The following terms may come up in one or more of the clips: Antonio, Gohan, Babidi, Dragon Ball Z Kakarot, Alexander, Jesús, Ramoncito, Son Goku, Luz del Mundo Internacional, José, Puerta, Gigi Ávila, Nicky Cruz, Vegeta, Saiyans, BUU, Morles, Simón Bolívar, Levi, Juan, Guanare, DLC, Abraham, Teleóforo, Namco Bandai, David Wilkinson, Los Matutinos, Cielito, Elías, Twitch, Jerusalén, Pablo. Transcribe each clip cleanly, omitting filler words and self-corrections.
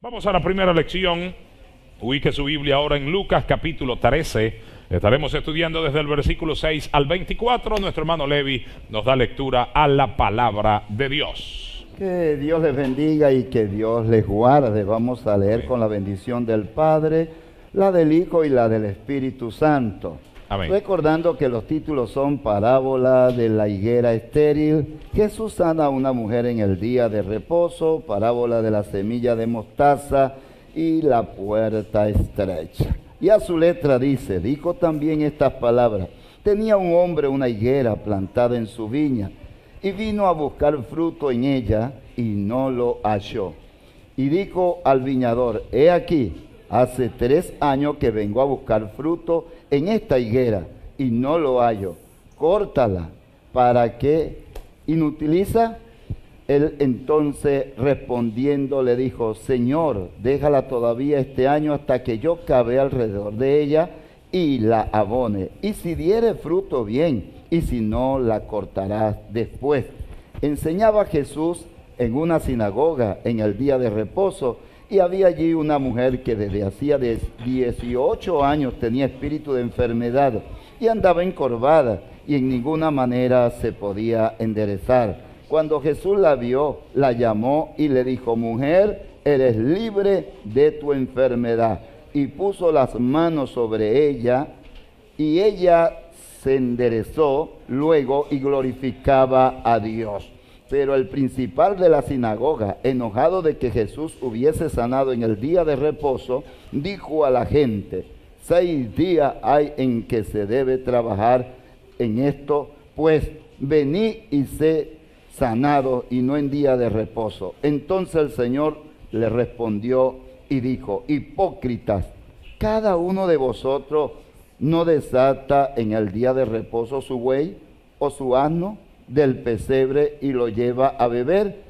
Vamos a la primera lección. Ubique su Biblia ahora en Lucas capítulo 13. Estaremos estudiando desde el versículo 6 al 24. Nuestro hermano Levi nos da lectura a la palabra de Dios. Que Dios les bendiga y que Dios les guarde. Vamos a leer con la bendición del Padre, la del Hijo y la del Espíritu Santo. Amén. Recordando que los títulos son Parábola de la higuera estéril, Jesús sana a una mujer en el día de reposo, Parábola de la semilla de mostaza y La puerta estrecha. Y a su letra dice, dijo también estas palabras: tenía un hombre una higuera plantada en su viña, y vino a buscar fruto en ella, y no lo halló. Y dijo al viñador: he aquí, hace 3 años que vengo a buscar fruto en esta higuera, y no lo hallo. Córtala, ¿para qué inutiliza? Él entonces respondiendo le dijo: Señor, déjala todavía este año hasta que yo cabe alrededor de ella y la abone. Y si diere fruto, bien, y si no, la cortarás después. Enseñaba Jesús en una sinagoga en el día de reposo, y había allí una mujer que desde hacía 18 años tenía espíritu de enfermedad, y andaba encorvada, y en ninguna manera se podía enderezar. Cuando Jesús la vio, la llamó y le dijo: mujer, eres libre de tu enfermedad. Y puso las manos sobre ella, y ella se enderezó luego y glorificaba a Dios. Pero el principal de la sinagoga, enojado de que Jesús hubiese sanado en el día de reposo, dijo a la gente: 6 días hay en que se debe trabajar en esto, pues venid y sé sanado, y no en día de reposo. Entonces el Señor le respondió y dijo: hipócritas, ¿cada uno de vosotros no desata en el día de reposo su buey o su asno del pesebre y lo lleva a beber?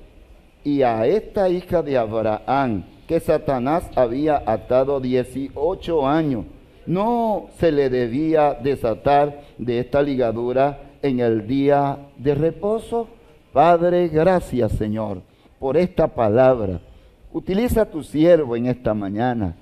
Y a esta hija de Abraham, que Satanás había atado 18 años, ¿no se le debía desatar de esta ligadura en el día de reposo? Padre, gracias, Señor, por esta palabra. Utiliza a tu siervo en esta mañana.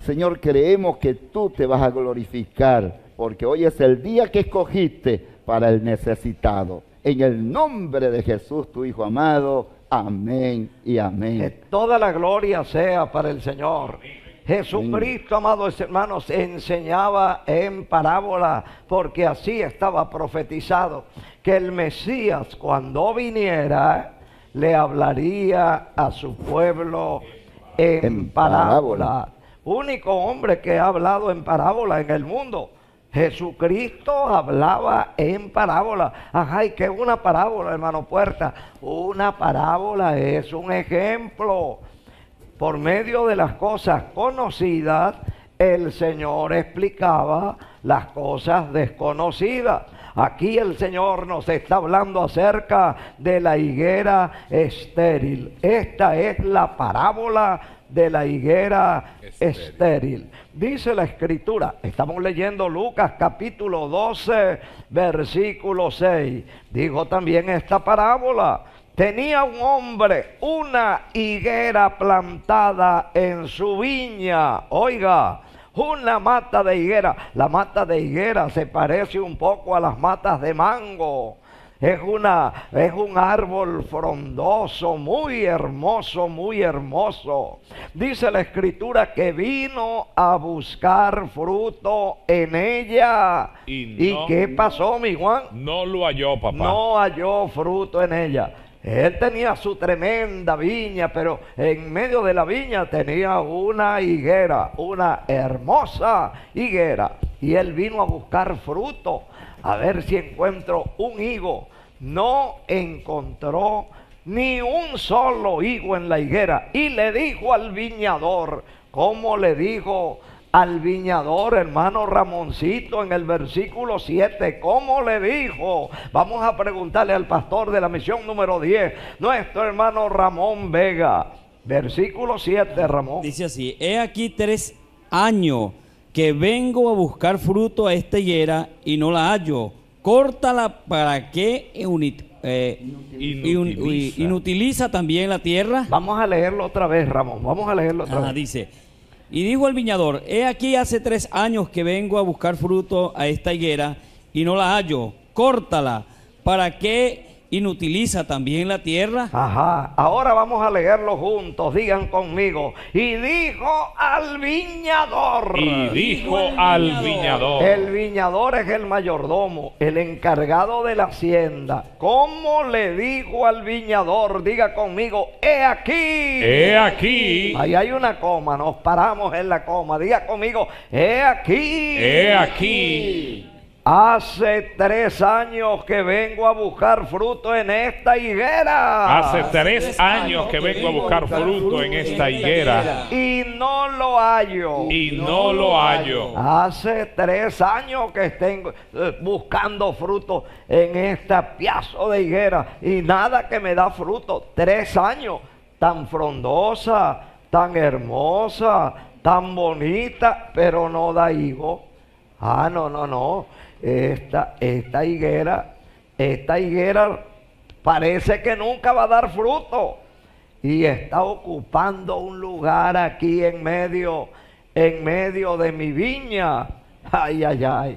Señor, creemos que tú te vas a glorificar, porque hoy es el día que escogiste para el necesitado. En el nombre de Jesús, tu Hijo amado. Amén y amén. Que toda la gloria sea para el Señor. Jesucristo, amados hermanos, enseñaba en parábola, porque así estaba profetizado, que el Mesías, cuando viniera, le hablaría a su pueblo en parábola. Único hombre que ha hablado en parábola en el mundo. Jesucristo hablaba en parábola. Ajá, ¿y qué es una parábola, hermano Puerta? Una parábola es un ejemplo. Por medio de las cosas conocidas, el Señor explicaba las cosas desconocidas. Aquí el Señor nos está hablando acerca de la higuera estéril. Esta es la parábola de la higuera estéril. Dice la Escritura, estamos leyendo Lucas capítulo 12, versículo 6. Dijo también esta parábola: tenía un hombre una higuera plantada en su viña. Oiga, una mata de higuera. La mata de higuera se parece un poco a las matas de mango. Es un árbol frondoso, muy hermoso, muy hermoso. Dice la Escritura que vino a buscar fruto en ella. ¿Y qué pasó, mi Juan? No lo halló, papá. No halló fruto en ella. Él tenía su tremenda viña, pero en medio de la viña tenía una higuera, una hermosa higuera. Y él vino a buscar fruto, a ver si encuentro un higo. No encontró ni un solo higo en la higuera. Y le dijo al viñador, como le dijo al viñador, hermano Ramoncito, en el versículo 7, ¿cómo le dijo? Vamos a preguntarle al pastor de la misión número 10, nuestro hermano Ramón Vega. Versículo 7, Ramón. Dice así: he aquí 3 años que vengo a buscar fruto a esta higuera y no la hallo. Córtala para que inutiliza también la tierra. Vamos a leerlo otra vez, Ramón. Vamos a leerlo otra vez. Dice: y dijo el viñador: he aquí hace 3 años que vengo a buscar fruto a esta higuera y no la hallo. Córtala para que inutiliza también la tierra. Ajá, ahora vamos a leerlo juntos, digan conmigo. Y dijo al viñador. Y dijo al viñador. El viñador es el mayordomo, el encargado de la hacienda. ¿Cómo le dijo al viñador? Diga conmigo, he aquí. He aquí. Ahí hay una coma, nos paramos en la coma. Diga conmigo, he aquí. He aquí. Hace 3 años que vengo a buscar fruto en esta higuera. Hace 3 años que vengo a buscar fruto en esta higuera. Y no lo hallo. Y no lo hallo. Hace 3 años que tengo buscando fruto en esta piazo de higuera. Y nada que me da fruto. 3 años. Tan frondosa, tan hermosa, tan bonita, pero no da higo. Ah, no, no, no. Esta higuera parece que nunca va a dar fruto y está ocupando un lugar aquí en medio de mi viña. Ay, ay, ay,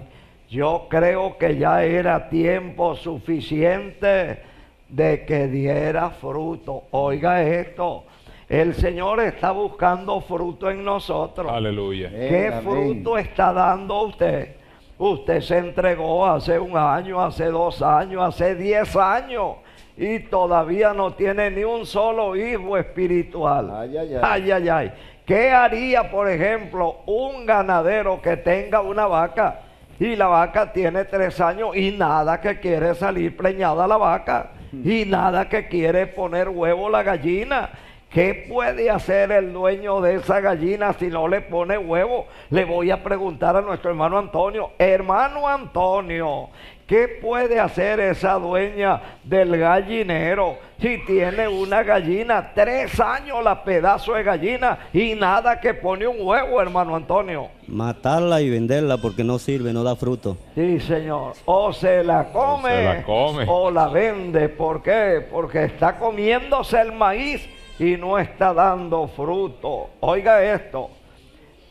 yo creo que ya era tiempo suficiente de que diera fruto. Oiga esto, el Señor está buscando fruto en nosotros. Aleluya. ¿Qué fruto está dando usted? Usted se entregó hace 1 año, hace 2 años, hace 10 años y todavía no tiene ni un solo hijo espiritual. Ay, ay, ay. Ay, ay, ay. ¿Qué haría, por ejemplo, un ganadero que tenga una vaca y la vaca tiene 3 años y nada que quiere salir preñada la vaca y nada que quiere poner huevo la gallina? ¿Qué puede hacer el dueño de esa gallina si no le pone huevo? Le voy a preguntar a nuestro hermano Antonio. Hermano Antonio, ¿qué puede hacer esa dueña del gallinero si tiene una gallina, 3 años la pedazo de gallina y nada que pone un huevo, hermano Antonio? Matarla y venderla porque no sirve, no da fruto. Sí, señor. O se la come, o la vende. ¿Por qué? Porque está comiéndose el maíz y no está dando fruto. Oiga esto,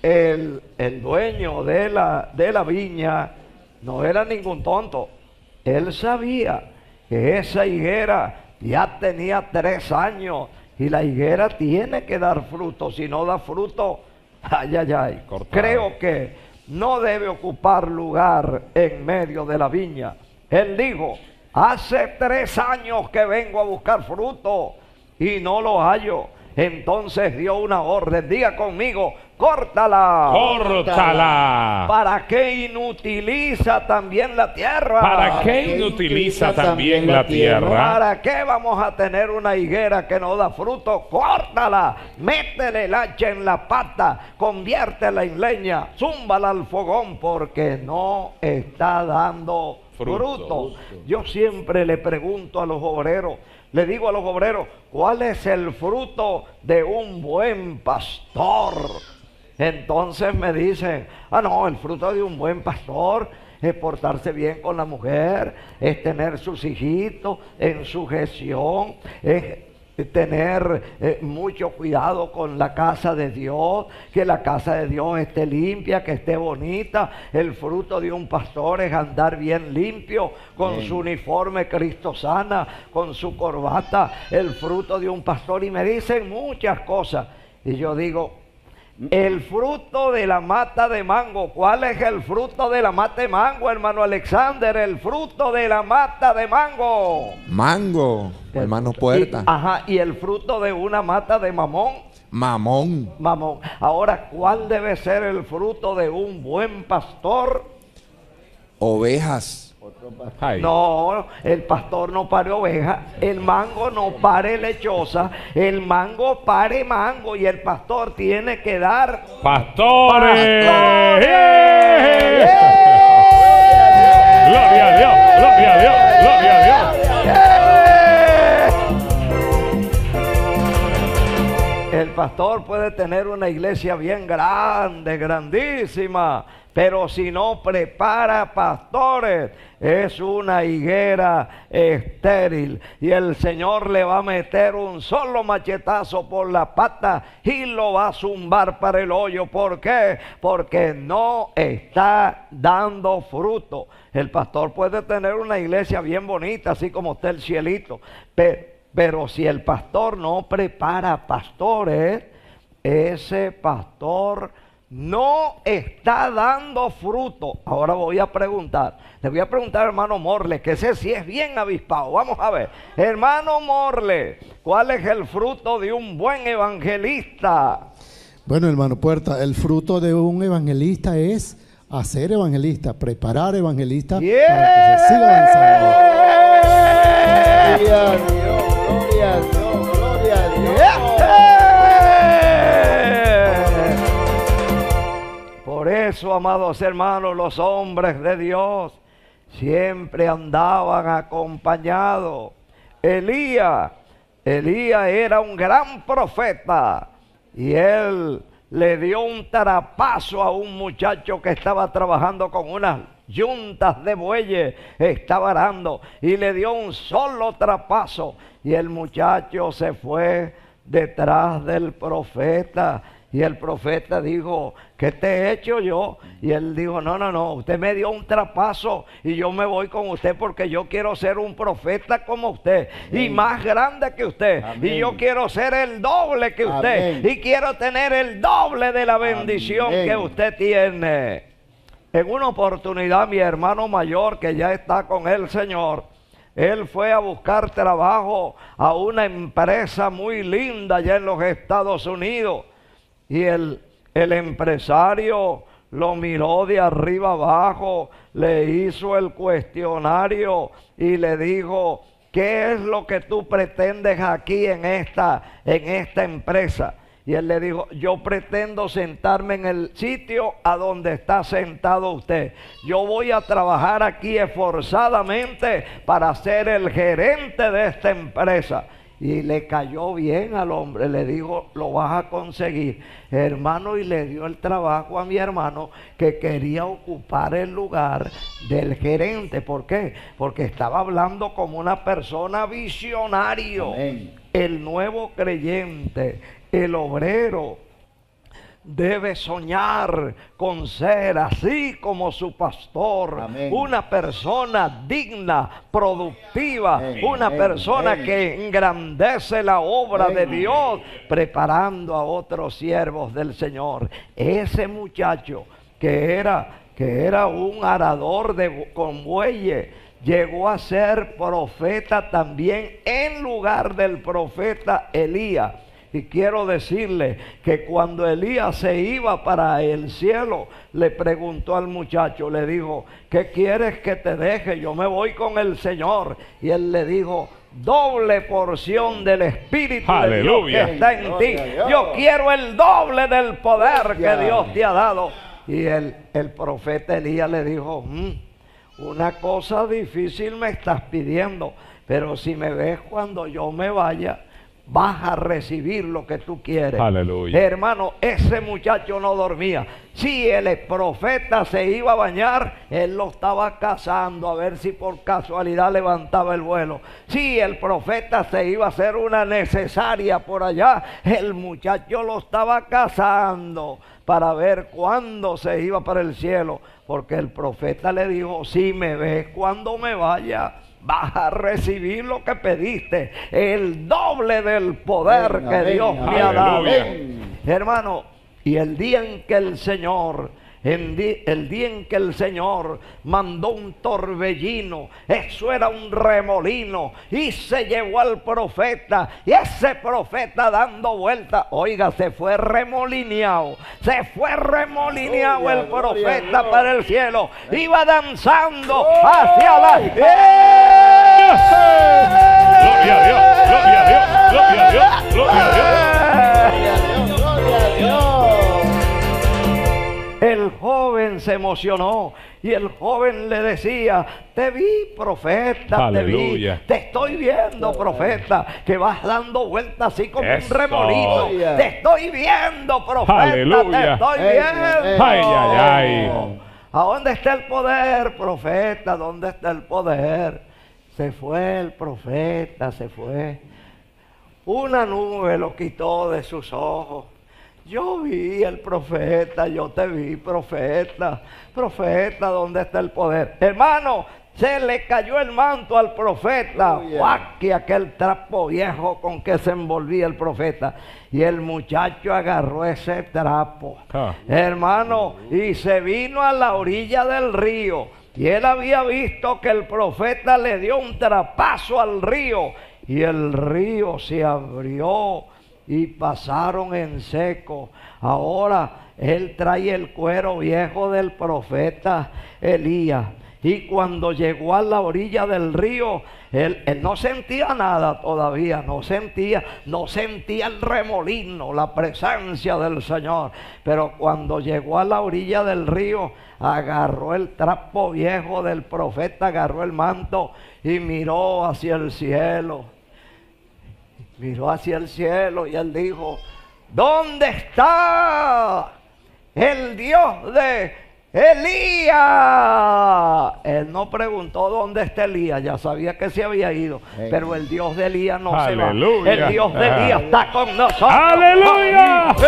el dueño de la viña no era ningún tonto. Él sabía que esa higuera ya tenía 3 años y la higuera tiene que dar fruto. Si no da fruto, ay, ay, ay. Cortado. Creo que no debe ocupar lugar en medio de la viña. Él dijo, hace 3 años que vengo a buscar fruto y no lo hallo. Entonces dio una orden, diga conmigo, córtala. Córtala. ¿Para qué inutiliza también la tierra? ¿Para qué inutiliza también la tierra? ¿Para qué vamos a tener una higuera que no da fruto? Córtala, métele el hacha en la pata, conviértela en leña, zúmbala al fogón porque no está dando fruto. Yo siempre le pregunto a los obreros, le digo a los obreros, ¿cuál es el fruto de un buen pastor? Entonces me dicen, ah, no, el fruto de un buen pastor es portarse bien con la mujer, es tener sus hijitos en sujeción, es tener mucho cuidado con la casa de Dios, que la casa de Dios esté limpia, que esté bonita. El fruto de un pastor es andar bien limpio, con su uniforme cristosana, con su corbata, el fruto de un pastor. Y me dicen muchas cosas y yo digo, el fruto de la mata de mango, ¿cuál es el fruto de la mata de mango, hermano Alexander? El fruto de la mata de mango. Mango, hermano Puerta. Ajá, y el fruto de una mata de mamón. Mamón. Mamón. Ahora, ¿cuál debe ser el fruto de un buen pastor? Ovejas. No, el pastor no pare ovejas, el mango no pare lechosa, el mango pare mango y el pastor tiene que dar pastores. Gloria a Dios, gloria a Dios, gloria a Dios. El pastor puede tener una iglesia bien grande, grandísima, pero si no prepara pastores, es una higuera estéril. Y el Señor le va a meter un solo machetazo por la pata y lo va a zumbar para el hoyo. ¿Por qué? Porque no está dando fruto. El pastor puede tener una iglesia bien bonita, así como está el Cielito, pero si el pastor no prepara pastores, ese pastor no está dando fruto. Ahora voy a preguntar, le voy a preguntar al hermano Morles, que ese sí es bien avispado. Vamos a ver, hermano Morles, ¿cuál es el fruto de un buen evangelista? Bueno, hermano Puerta, el fruto de un evangelista es hacer evangelista, preparar evangelista, yeah, para que se siga avanzando. Gloria a Dios, gloria a Dios, gloria a Dios. Yeah. Por eso, amados hermanos, los hombres de Dios siempre andaban acompañados. Elías era un gran profeta, y él le dio un tarapazo a un muchacho que estaba trabajando con unas yuntas de bueyes, estaba arando, y le dio un solo trapazo, y el muchacho se fue detrás del profeta. Y el profeta dijo, ¿qué te he hecho yo? Y él dijo, no, no, no, usted me dio un trapazo y yo me voy con usted porque yo quiero ser un profeta como usted. Amén. Y más grande que usted. Amén. Y yo quiero ser el doble que usted. Amén. Y quiero tener el doble de la bendición, amén, que usted tiene. En una oportunidad, mi hermano mayor, que ya está con el Señor, él fue a buscar trabajo a una empresa muy linda allá en los Estados Unidos. Y el empresario lo miró de arriba abajo, le hizo el cuestionario y le dijo, ¿qué es lo que tú pretendes aquí en esta empresa? Y él le dijo, yo pretendo sentarme en el sitio a donde está sentado usted. Yo voy a trabajar aquí esforzadamente para ser el gerente de esta empresa. Y le cayó bien al hombre, le dijo, lo vas a conseguir, hermano, y le dio el trabajo a mi hermano, que quería ocupar el lugar del gerente. ¿Por qué? Porque estaba hablando como una persona visionario. Amén. El nuevo creyente, el obrero, debe soñar con ser así como su pastor. Amén. Una persona digna, productiva. Amén. Una persona, amén, que engrandece la obra, amén, de Dios, preparando a otros siervos del Señor. Ese muchacho que era un arador con bueyes, llegó a ser profeta también en lugar del profeta Elías. Y quiero decirle que cuando Elías se iba para el cielo, le preguntó al muchacho, le dijo, ¿qué quieres que te deje? Yo me voy con el Señor. Y él le dijo, doble porción del Espíritu, aleluya, de Dios que está en ti. Yo quiero el doble del poder que Dios te ha dado. Y el profeta Elías le dijo, una cosa difícil me estás pidiendo, pero si me ves cuando yo me vaya, vas a recibir lo que tú quieres. Aleluya. Hermano, ese muchacho no dormía. Si el profeta se iba a bañar, él lo estaba cazando a ver si por casualidad levantaba el vuelo. Si el profeta se iba a hacer una necesaria por allá, el muchacho lo estaba cazando para ver cuándo se iba para el cielo. Porque el profeta le dijo, si me ves cuando me vaya, vas a recibir lo que pediste, el doble del poder, amén, que amén, Dios me ha dado. Hermano, y el día en que el Señor mandó un torbellino, eso era un remolino, y se llevó al profeta, y ese profeta dando vuelta, oiga, se fue remolineado el profeta para el cielo, iba danzando hacia la... ¡Gloria a Dios! ¡Gloria a Dios! ¡Gloria a Dios! ¡Gloria a Dios! ¡Gloria a Dios! El joven se emocionó y el joven le decía: te vi, profeta, aleluya, te vi, te estoy viendo, profeta, que vas dando vueltas así como un remolino, te estoy viendo, profeta, aleluya, te estoy viendo. Ay, ay, ay. ¿A dónde está el poder, profeta? ¿Dónde está el poder? Se fue el profeta, se fue. Una nube lo quitó de sus ojos. Yo vi al profeta, yo te vi, profeta. Profeta, ¿dónde está el poder? Hermano, se le cayó el manto al profeta. ¡Guau! Aquel trapo viejo con que se envolvía el profeta. Y el muchacho agarró ese trapo, hermano, y se vino a la orilla del río. Y él había visto que el profeta le dio un trapazo al río, y el río se abrió y pasaron en seco. Ahora él trae el cuero viejo del profeta Elías. Y cuando llegó a la orilla del río, él no sentía nada todavía, no sentía el remolino, la presencia del Señor. Pero cuando llegó a la orilla del río, agarró el trapo viejo del profeta, agarró el manto y miró hacia el cielo. Miró hacia el cielo y él dijo: ¿dónde está el Dios de Elías? Él no preguntó dónde está Elías, ya sabía que se había ido, pero el Dios de Elías no se va. El Dios de Elías está con nosotros. ¡Aleluya! En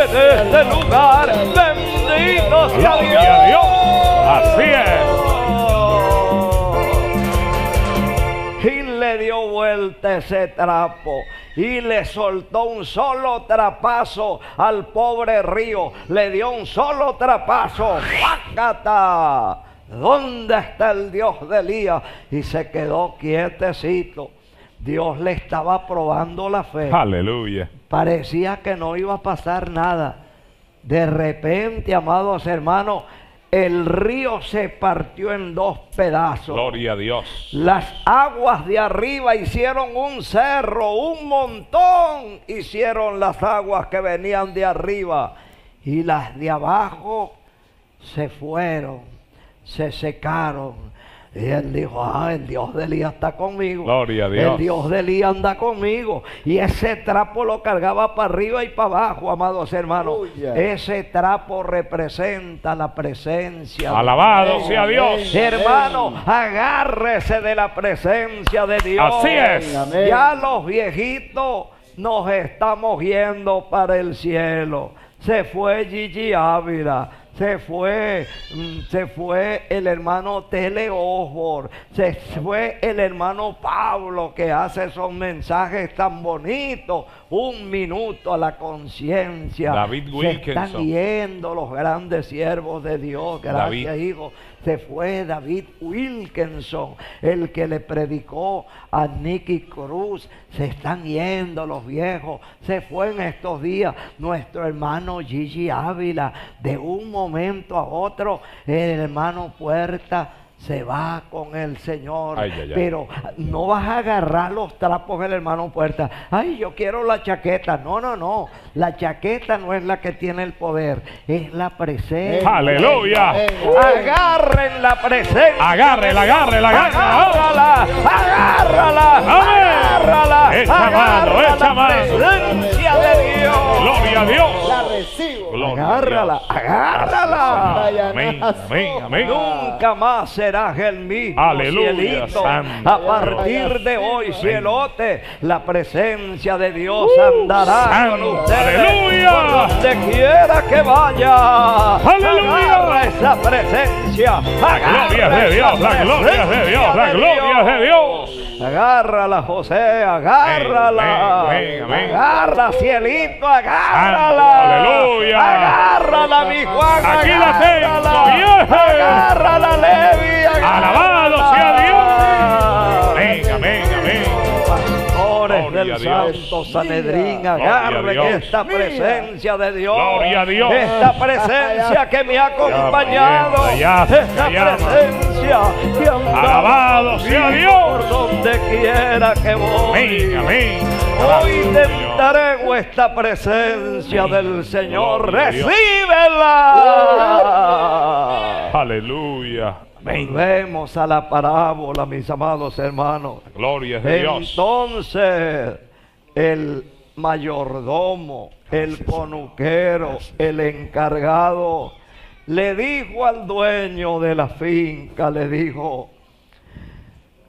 este lugar, bendito sea Dios. Así es. Y le dio vuelta ese trapo y le soltó un solo trapazo al pobre río. Le dio un solo trapazo. ¡Pácata! ¿Dónde está el Dios de Elías? Y se quedó quietecito. Dios le estaba probando la fe. Aleluya. Parecía que no iba a pasar nada. De repente, amados hermanos, el río se partió en dos pedazos. Gloria a Dios. Las aguas de arriba hicieron un cerro, un montón hicieron las aguas que venían de arriba. Y las de abajo se fueron, se secaron. Y él dijo: ah, el Dios de Elías está conmigo. Gloria a Dios. El Dios de Elías anda conmigo. Y ese trapo lo cargaba para arriba y para abajo, amados hermanos. Ese trapo representa la presencia. Alabado sea Dios. Hermano, agárrese de la presencia de Dios. Así es. Amén. Ya los viejitos nos estamos yendo para el cielo. Se fue Gigi Ávila. Se fue el hermano Teleóforo, se fue el hermano Pablo, que hace esos mensajes tan bonitos, un minuto a la conciencia. David Wilkinson. Están yendo los grandes siervos de Dios, gracias David. Hijo. Se fue David Wilkinson, el que le predicó a Nicky Cruz. Se están yendo los viejos. Se fue en estos días nuestro hermano Gigi Ávila. De un momento a otro, el hermano Puerta se va con el Señor. Ay, ay, ay. Pero no vas a agarrar los trapos del hermano Puerta. Ay, yo quiero la chaqueta. No, no, no. La chaqueta no es la que tiene el poder, es la presencia. ¡Aleluya! Agarren la presencia. Agárrala. Agárrala. Echa mano. Presencia de Dios. Gloria a Dios. La recibo. Gloria. Agárrala. Amén. Nunca más será el mismo. Aleluya, Cielito. A partir de hoy, Cielote, la presencia de Dios andará con ustedes. ¡Aleluya! Donde quiera que vaya. ¡Aleluya! Agarra esa presencia. Agarra la gloria de Dios. Agárrala, José, agárrala. Agarra, Cielito, agárrala. ¡Aleluya! Agárrala, mi Juan. Aquí la tengo, viejo. Agárrala, Levi. Alabado sea Dios. Amén. Pastores del Santo Sanedrín, agarren esta presencia de Dios. Gloria a Dios. Esta presencia que me ha acompañado. Esta presencia que anda. Alabado sea Dios. Por donde quiera que voy. Amén. Hoy te traigo esta presencia del Señor. Recíbela. Aleluya. Amén. Volvemos a la parábola, mis amados hermanos. La gloria es de Dios. Entonces, el mayordomo, el conuquero, el encargado, le dijo al dueño de la finca, le dijo: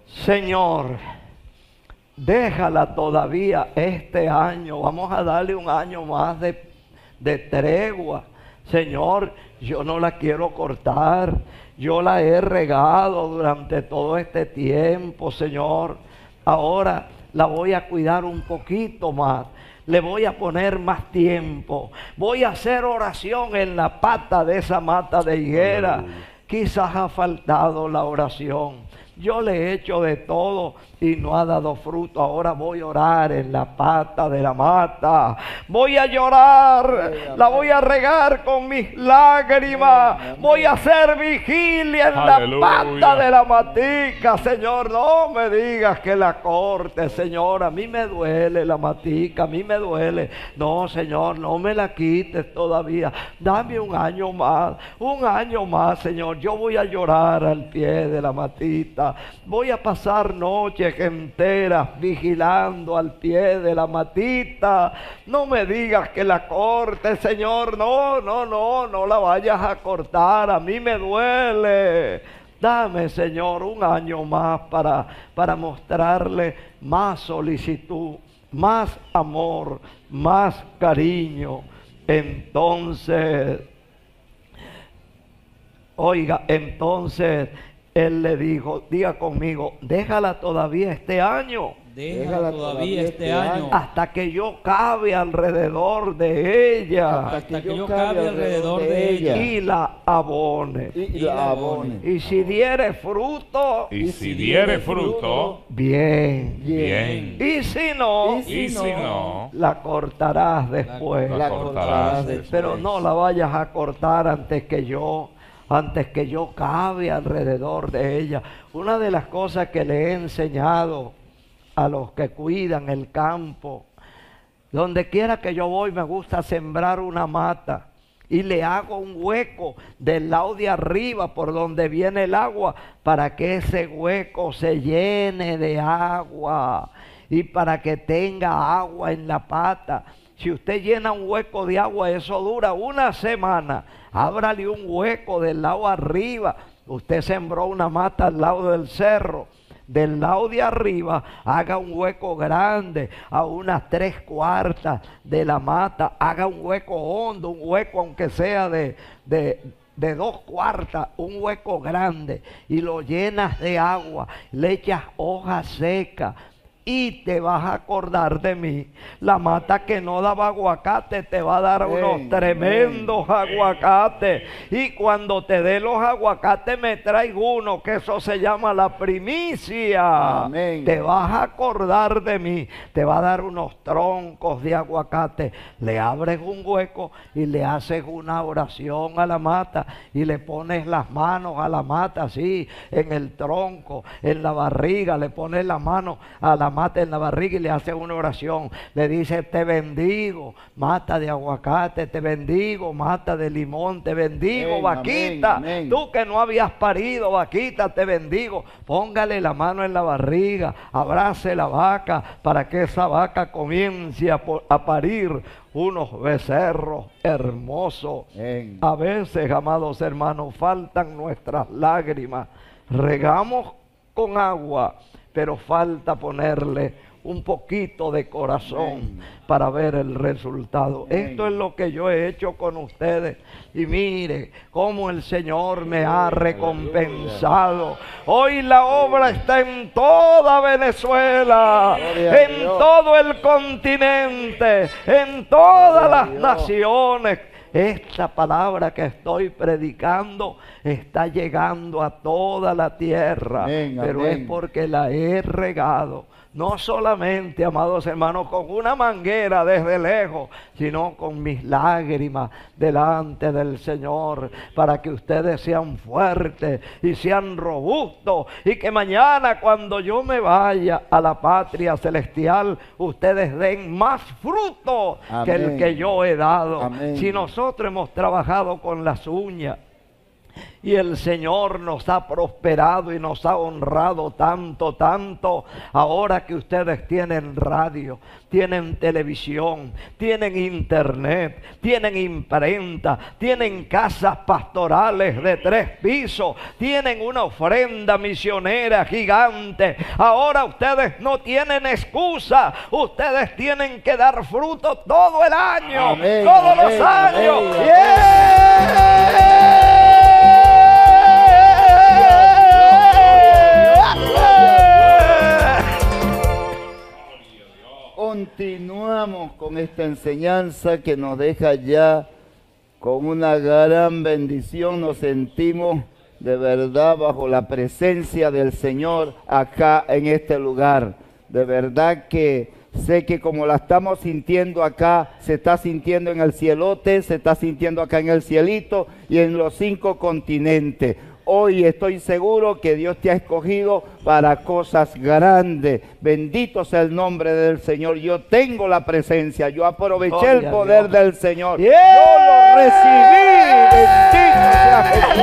Señor, déjala todavía este año, vamos a darle un año más de tregua. Señor, yo no la quiero cortar, yo la he regado durante todo este tiempo, Señor. Ahora la voy a cuidar un poquito más, le voy a poner más tiempo, voy a hacer oración en la pata de esa mata de higuera. Quizás ha faltado la oración, yo le he hecho de todo y no ha dado fruto. Ahora voy a orar en la pata de la mata, voy a llorar, la voy a regar con mis lágrimas, voy a hacer vigilia en la pata de la matica. Señor, no me digas que la corte, Señor, a mí me duele la matica, a mí me duele. No, Señor, no me la quites todavía, dame un año más, Señor. Yo voy a llorar al pie de la matita, voy a pasar noches enteras vigilando al pie de la matita. No me digas que la corte, Señor. No, no, no, no la vayas a cortar, a mí me duele. Dame, Señor, un año más para mostrarle más solicitud, más amor, más cariño. Entonces, oiga, entonces él le dijo, diga conmigo, déjala todavía este año. Déjala todavía este año. Hasta que yo cabe alrededor de ella. Hasta que yo cabe alrededor de ella. Y la abone. Y la abone. Y si diere fruto. Y si diere fruto. Bien. Bien. Y si no. Y si no. La cortarás después. La cortarás después. Pero no la vayas a cortar antes que yo. Antes que yo cabe alrededor de ella. Una de las cosas que le he enseñado a los que cuidan el campo, donde quiera que yo voy me gusta sembrar una mata y le hago un hueco del lado de arriba por donde viene el agua, para que ese hueco se llene de agua y para que tenga agua en la pata. Si usted llena un hueco de agua, eso dura una semana. Ábrale un hueco del lado arriba. Usted sembró una mata al lado del cerro. Del lado de arriba, haga un hueco grande, a unas 3/4 de la mata. Haga un hueco hondo, un hueco aunque sea de 2/4, un hueco grande. Y lo llenas de agua, le echas hojas secas. Y te vas a acordar de mí. La mata que no daba aguacate te va a dar unos tremendos aguacates. Y cuando te dé los aguacates me traigo uno, que eso se llama la primicia. Amén. Te vas a acordar de mí. Te va a dar unos troncos de aguacate. Le abres un hueco y le haces una oración a la mata y le pones las manos a la mata, así, en el tronco, en la barriga, le pones la mano a la mata en la barriga y le hace una oración. Le dice: te bendigo, mata de aguacate, te bendigo, mata de limón, te bendigo, amén, vaquita, amén, amén. Tú que no habías parido, vaquita, te bendigo. Póngale la mano en la barriga, abrace la vaca para que esa vaca comience a parir unos becerros hermosos. Amén. A veces, amados hermanos, faltan nuestras lágrimas. Regamos con agua, pero falta ponerle un poquito de corazón para ver el resultado. Esto es lo que yo he hecho con ustedes. Y mire cómo el Señor me ha recompensado. Hoy la obra está en toda Venezuela, en todo el continente, en todas las naciones. Esta palabra que estoy predicando está llegando a toda la tierra, amén, pero amén. Es porque la he regado. No solamente, amados hermanos, con una manguera desde lejos, sino con mis lágrimas delante del Señor, para que ustedes sean fuertes y sean robustos, y que mañana cuando yo me vaya a la patria celestial, ustedes den más fruto, amén, que el que yo he dado. Amén. Si nosotros hemos trabajado con las uñas, Y el Señor nos ha prosperado y nos ha honrado tanto, tanto. Ahora que ustedes tienen radio, tienen televisión, tienen internet, tienen imprenta, tienen casas pastorales de 3 pisos, tienen una ofrenda misionera gigante. Ahora ustedes no tienen excusa. Ustedes tienen que dar fruto todo el año, amén, todos amén, los años. Amén, amén. ¡Yeah! Continuamos con esta enseñanza que nos deja ya con una gran bendición. Nos sentimos de verdad bajo la presencia del Señor acá en este lugar. De verdad que sé que como la estamos sintiendo acá, se está sintiendo en el Cielote, se está sintiendo acá en el Cielito y en los 5 continentes. Hoy estoy seguro que Dios te ha escogido para cosas grandes. Bendito sea el nombre del Señor. Yo tengo la presencia. Yo aproveché el poder del Señor. Yeah. Yo lo recibí. Bendito sea Jesús.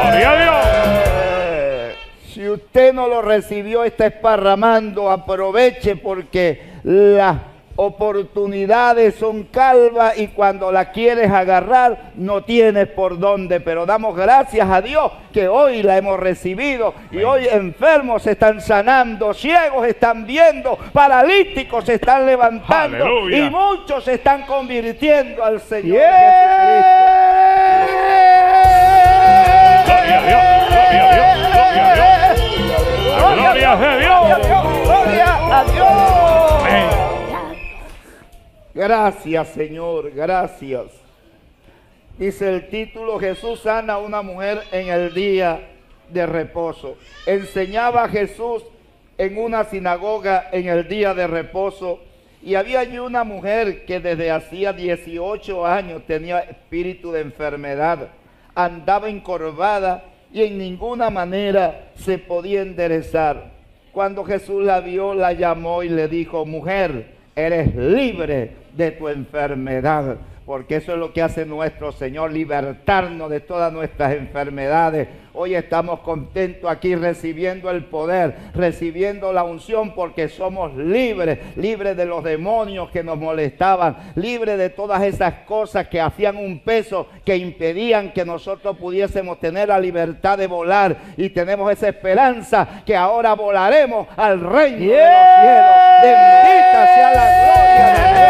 Gloria a Dios. Gloria a Dios. Si usted no lo recibió, está esparramando. Aproveche porque la oportunidades son calvas y cuando las quieres agarrar no tienes por dónde, pero damos gracias a Dios que hoy la hemos recibido y hoy enfermos se están sanando, ciegos están viendo, paralíticos se están levantando. Aleluya. Y muchos se están convirtiendo al Señor. Yeah. Jesucristo. Gloria a Dios, gloria a Dios, gloria a Dios. Gloria a Dios, gloria a Dios. Amén. Gracias, Señor, gracias. Dice el título: Jesús sana a una mujer en el día de reposo. Enseñaba a Jesús en una sinagoga en el día de reposo y había allí una mujer que desde hacía 18 años tenía espíritu de enfermedad, andaba encorvada y en ninguna manera se podía enderezar. Cuando Jesús la vio, la llamó y le dijo: mujer, eres libre de tu enfermedad, porque eso es lo que hace nuestro Señor, libertarnos de todas nuestras enfermedades. Hoy estamos contentos aquí recibiendo el poder, recibiendo la unción, porque somos libres, libres de los demonios que nos molestaban, libres de todas esas cosas que hacían un peso, que impedían que nosotros pudiésemos tener la libertad de volar, y tenemos esa esperanza que ahora volaremos al reino de los cielos. Bendita sea la gloria de Dios.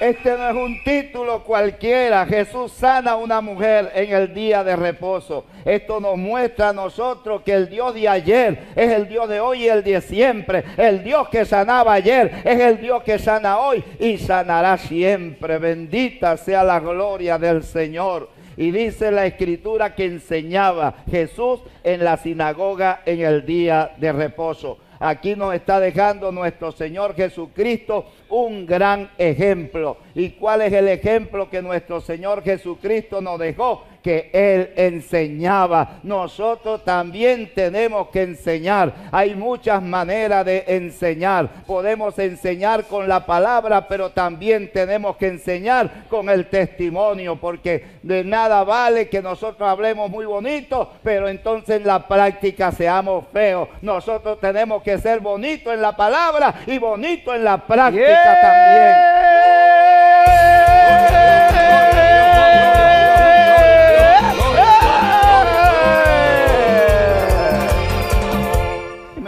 Este no es un título cualquiera. Jesús sana a una mujer en el día de reposo. Esto nos muestra a nosotros que el Dios de ayer es el Dios de hoy y el de siempre. El Dios que sanaba ayer es el Dios que sana hoy y sanará siempre. Bendita sea la gloria del Señor. Y dice la Escritura que enseñaba Jesús en la sinagoga en el día de reposo. Aquí nos está dejando nuestro Señor Jesucristo un gran ejemplo. ¿Y cuál es el ejemplo que nuestro Señor Jesucristo nos dejó? Que Él enseñaba. Nosotros también tenemos que enseñar. Hay muchas maneras de enseñar. Podemos enseñar con la palabra, pero también tenemos que enseñar con el testimonio, porque de nada vale que nosotros hablemos muy bonito, pero entonces en la práctica seamos feos. Nosotros tenemos que ser bonitos en la palabra y bonitos en la práctica también.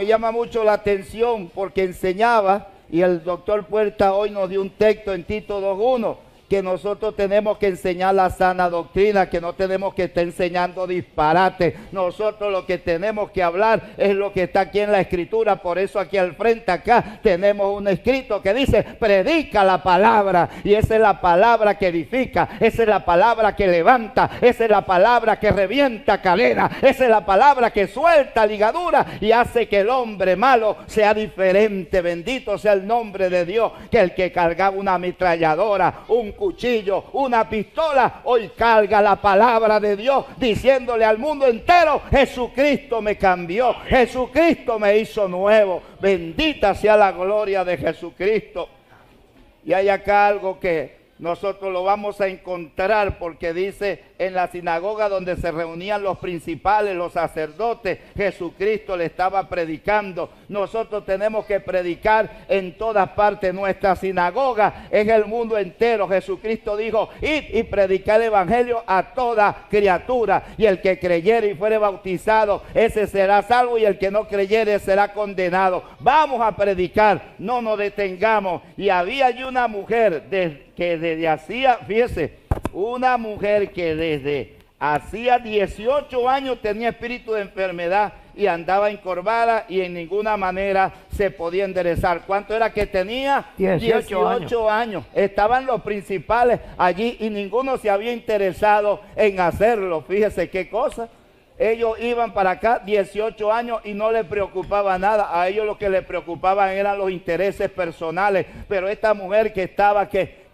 Llama mucho la atención porque enseñaba, y el doctor Puerta hoy nos dio un texto en Tito 2:1 que nosotros tenemos que enseñar la sana doctrina, que no tenemos que estar enseñando disparate. Nosotros lo que tenemos que hablar es lo que está aquí en la Escritura. Por eso aquí al frente acá tenemos un escrito que dice: predica la palabra. Y esa es la palabra que edifica, esa es la palabra que levanta, esa es la palabra que revienta cadena, esa es la palabra que suelta ligadura y hace que el hombre malo sea diferente. Bendito sea el nombre de Dios, que el que cargaba una ametralladora, un cuchillo, cuchillo, una pistola, hoy carga la palabra de Dios diciéndole al mundo entero: Jesucristo me cambió, Jesucristo me hizo nuevo, bendita sea la gloria de Jesucristo. Y hay acá algo que nosotros lo vamos a encontrar, porque dice: en la sinagoga donde se reunían los principales, los sacerdotes, Jesucristo le estaba predicando. Nosotros tenemos que predicar en todas partes. Nuestra sinagoga es el mundo entero. Jesucristo dijo: id y predicar el evangelio a toda criatura, y el que creyere y fuere bautizado, ese será salvo, y el que no creyere será condenado. Vamos a predicar, no nos detengamos. Y había allí una mujer que desde hacía, fíjese, una mujer que desde hacía 18 años tenía espíritu de enfermedad y andaba encorvada y en ninguna manera se podía enderezar. ¿Cuánto era que tenía? 18 años. Estaban los principales allí y ninguno se había interesado en hacerlo. Fíjese qué cosa. Ellos iban para acá 18 años y no les preocupaba nada. A ellos lo que les preocupaban eran los intereses personales. Pero esta mujer que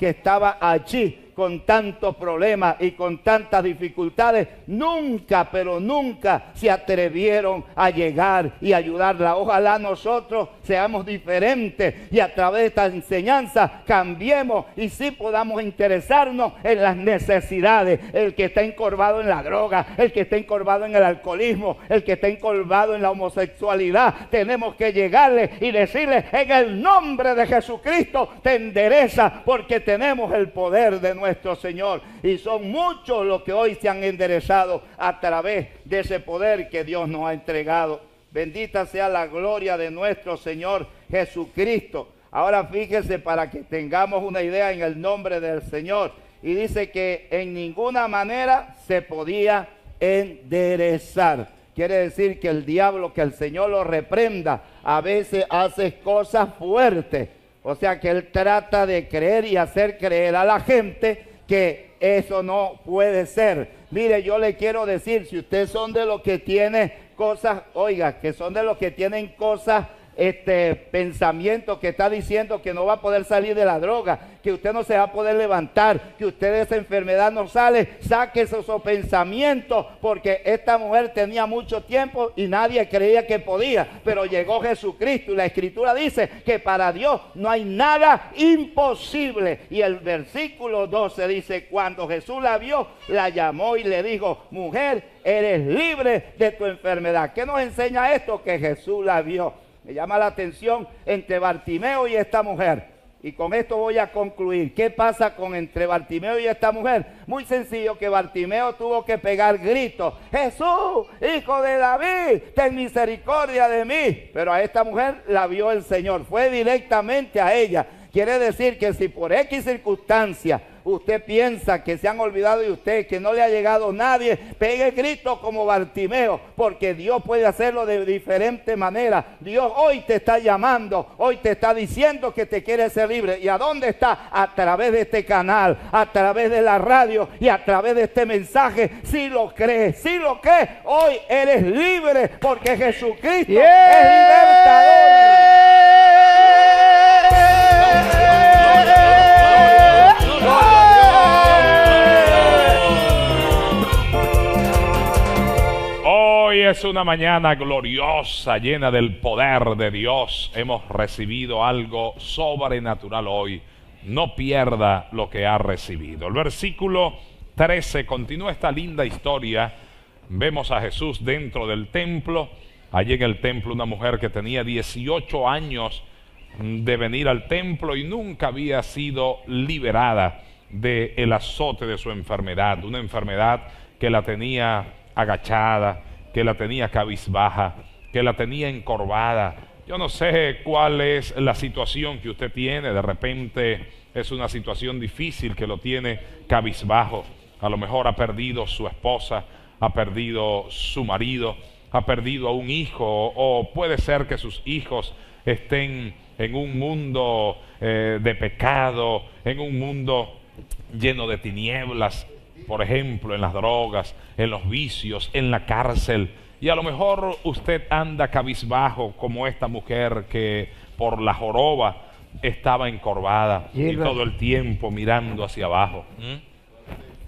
estaba allí con tantos problemas y con tantas dificultades, nunca, pero nunca se atrevieron a llegar y ayudarla. Ojalá nosotros seamos diferentes y a través de esta enseñanza cambiemos y sí podamos interesarnos en las necesidades. El que está encorvado en la droga, el que está encorvado en el alcoholismo, el que está encorvado en la homosexualidad, tenemos que llegarle y decirle: en el nombre de Jesucristo te endereza, porque tenemos el poder de nuestro Señor. Y son muchos los que hoy se han enderezado a través de ese poder que Dios nos ha entregado. Bendita sea la gloria de nuestro Señor Jesucristo. Ahora fíjese, para que tengamos una idea, en el nombre del Señor. Y dice que en ninguna manera se podía enderezar. Quiere decir que el diablo, que el Señor lo reprenda, a veces hace cosas fuertes. O sea que él trata de creer y hacer creer a la gente que eso no puede ser. Mire, yo le quiero decir, si ustedes son de los que tienen cosas, oiga, que son de los que tienen cosas, pensamiento que está diciendo que no va a poder salir de la droga, que usted no se va a poder levantar, que usted de esa enfermedad no sale, saque esos pensamientos, porque esta mujer tenía mucho tiempo y nadie creía que podía, pero llegó Jesucristo y la Escritura dice que para Dios no hay nada imposible. Y el versículo 12 dice: cuando Jesús la vio, la llamó y le dijo: mujer, eres libre de tu enfermedad. ¿Qué nos enseña esto? Que Jesús la vio. Me llama la atención entre Bartimeo y esta mujer. Y con esto voy a concluir. ¿Qué pasa entre Bartimeo y esta mujer? Muy sencillo, que Bartimeo tuvo que pegar gritos: Jesús, hijo de David, ten misericordia de mí. Pero a esta mujer la vio el Señor, fue directamente a ella. Quiere decir que si por X circunstancia usted piensa que se han olvidado de usted, que no le ha llegado nadie, pegue el grito como Bartimeo, porque Dios puede hacerlo de diferente manera. Dios hoy te está llamando, hoy te está diciendo que te quiere ser libre. ¿Y a dónde está? A través de este canal, a través de la radio y a través de este mensaje. Si lo crees, hoy eres libre, porque Jesucristo es libertador. Hoy es una mañana gloriosa, llena del poder de Dios. Hemos recibido algo sobrenatural hoy. No pierda lo que ha recibido. El versículo 13 continúa esta linda historia. Vemos a Jesús dentro del templo. Allí en el templo, una mujer que tenía 18 años de venir al templo y nunca había sido liberada del azote de su enfermedad. Una enfermedad que la tenía agachada, que la tenía cabizbaja, que la tenía encorvada. Yo no sé cuál es la situación que usted tiene. De repente es una situación difícil que lo tiene cabizbajo. A lo mejor ha perdido su esposa, ha perdido su marido, ha perdido a un hijo, o puede ser que sus hijos estén en un mundo de pecado, en un mundo lleno de tinieblas. Por ejemplo, en las drogas, en los vicios, en la cárcel. Y a lo mejor usted anda cabizbajo como esta mujer que por la joroba estaba encorvada y todo el tiempo mirando hacia abajo.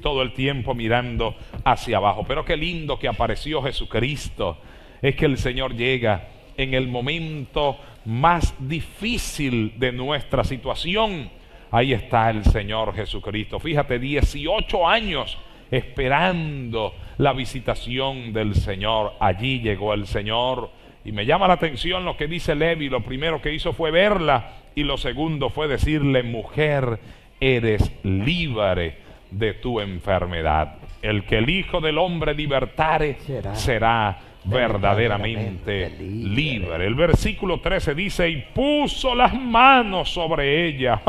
Todo el tiempo mirando hacia abajo. Pero qué lindo que apareció Jesucristo. Es que el Señor llega en el momento más difícil de nuestra situación. Ahí está el Señor Jesucristo. Fíjate, 18 años esperando la visitación del Señor. Allí llegó el Señor. Y me llama la atención lo que dice Levi. Lo primero que hizo fue verla y lo segundo fue decirle: mujer, eres libre de tu enfermedad. El que el Hijo del Hombre libertare será verdaderamente libre. El versículo 13 dice: y puso las manos sobre ella.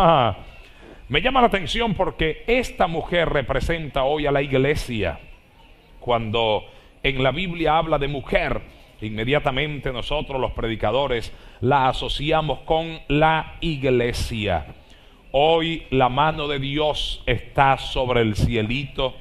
Me llama la atención porque esta mujer representa hoy a la iglesia. Cuando en la Biblia habla de mujer, inmediatamente nosotros los predicadores la asociamos con la iglesia. Hoy la mano de Dios está sobre el Cielito.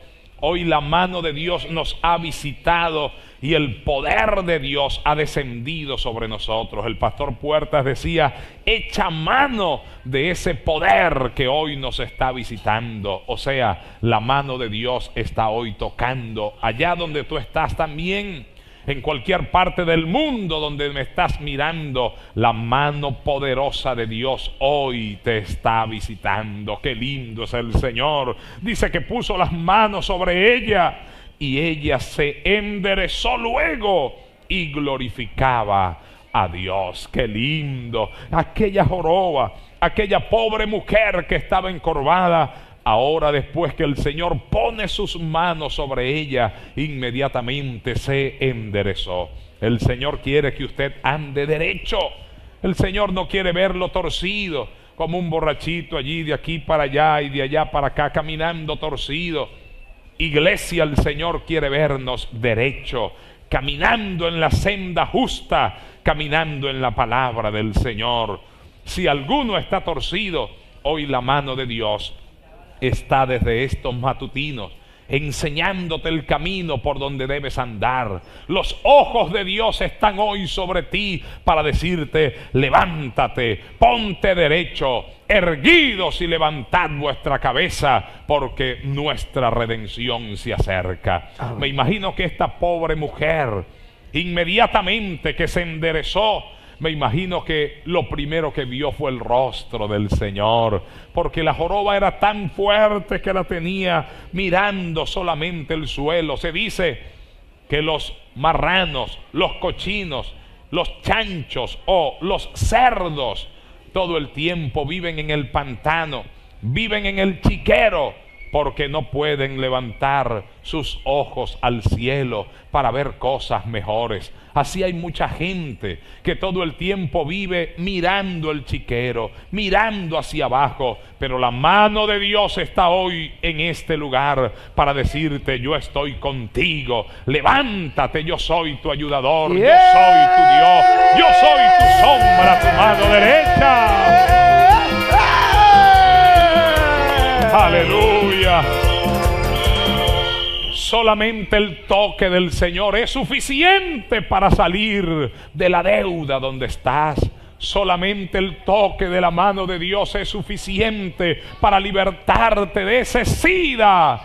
Hoy la mano de Dios nos ha visitado y el poder de Dios ha descendido sobre nosotros. El pastor Puertas decía: echa mano de ese poder que hoy nos está visitando. O sea, la mano de Dios está hoy tocando. Allá donde tú estás también, en cualquier parte del mundo donde me estás mirando, la mano poderosa de Dios hoy te está visitando. Qué lindo es el Señor. Dice que puso las manos sobre ella y ella se enderezó luego y glorificaba a Dios. Qué lindo. Aquella joroba, aquella pobre mujer que estaba encorvada, ahora, después que el Señor pone sus manos sobre ella, inmediatamente se enderezó. El Señor quiere que usted ande derecho. El Señor no quiere verlo torcido, como un borrachito allí, de aquí para allá y de allá para acá, caminando torcido. Iglesia, el Señor quiere vernos derecho, caminando en la senda justa, caminando en la palabra del Señor. Si alguno está torcido, hoy la mano de Dios está desde estos matutinos enseñándote el camino por donde debes andar. Los ojos de Dios están hoy sobre ti para decirte: levántate, ponte derecho, erguidos y levantad vuestra cabeza, porque nuestra redención se acerca. Me imagino que esta pobre mujer, inmediatamente que se enderezó, me imagino que lo primero que vio fue el rostro del Señor, porque la joroba era tan fuerte que la tenía mirando solamente el suelo. Se dice que los marranos, los cochinos, los chanchos o los cerdos todo el tiempo viven en el pantano, viven en el chiquero, porque no pueden levantar sus ojos al cielo para ver cosas mejores. Así hay mucha gente que todo el tiempo vive mirando el chiquero, mirando hacia abajo. Pero la mano de Dios está hoy en este lugar para decirte: yo estoy contigo, levántate, yo soy tu ayudador, yo soy tu Dios, yo soy tu sombra, tu mano derecha. Aleluya. Solamente el toque del Señor es suficiente para salir de la deuda donde estás. Solamente el toque de la mano de Dios es suficiente para libertarte de ese sida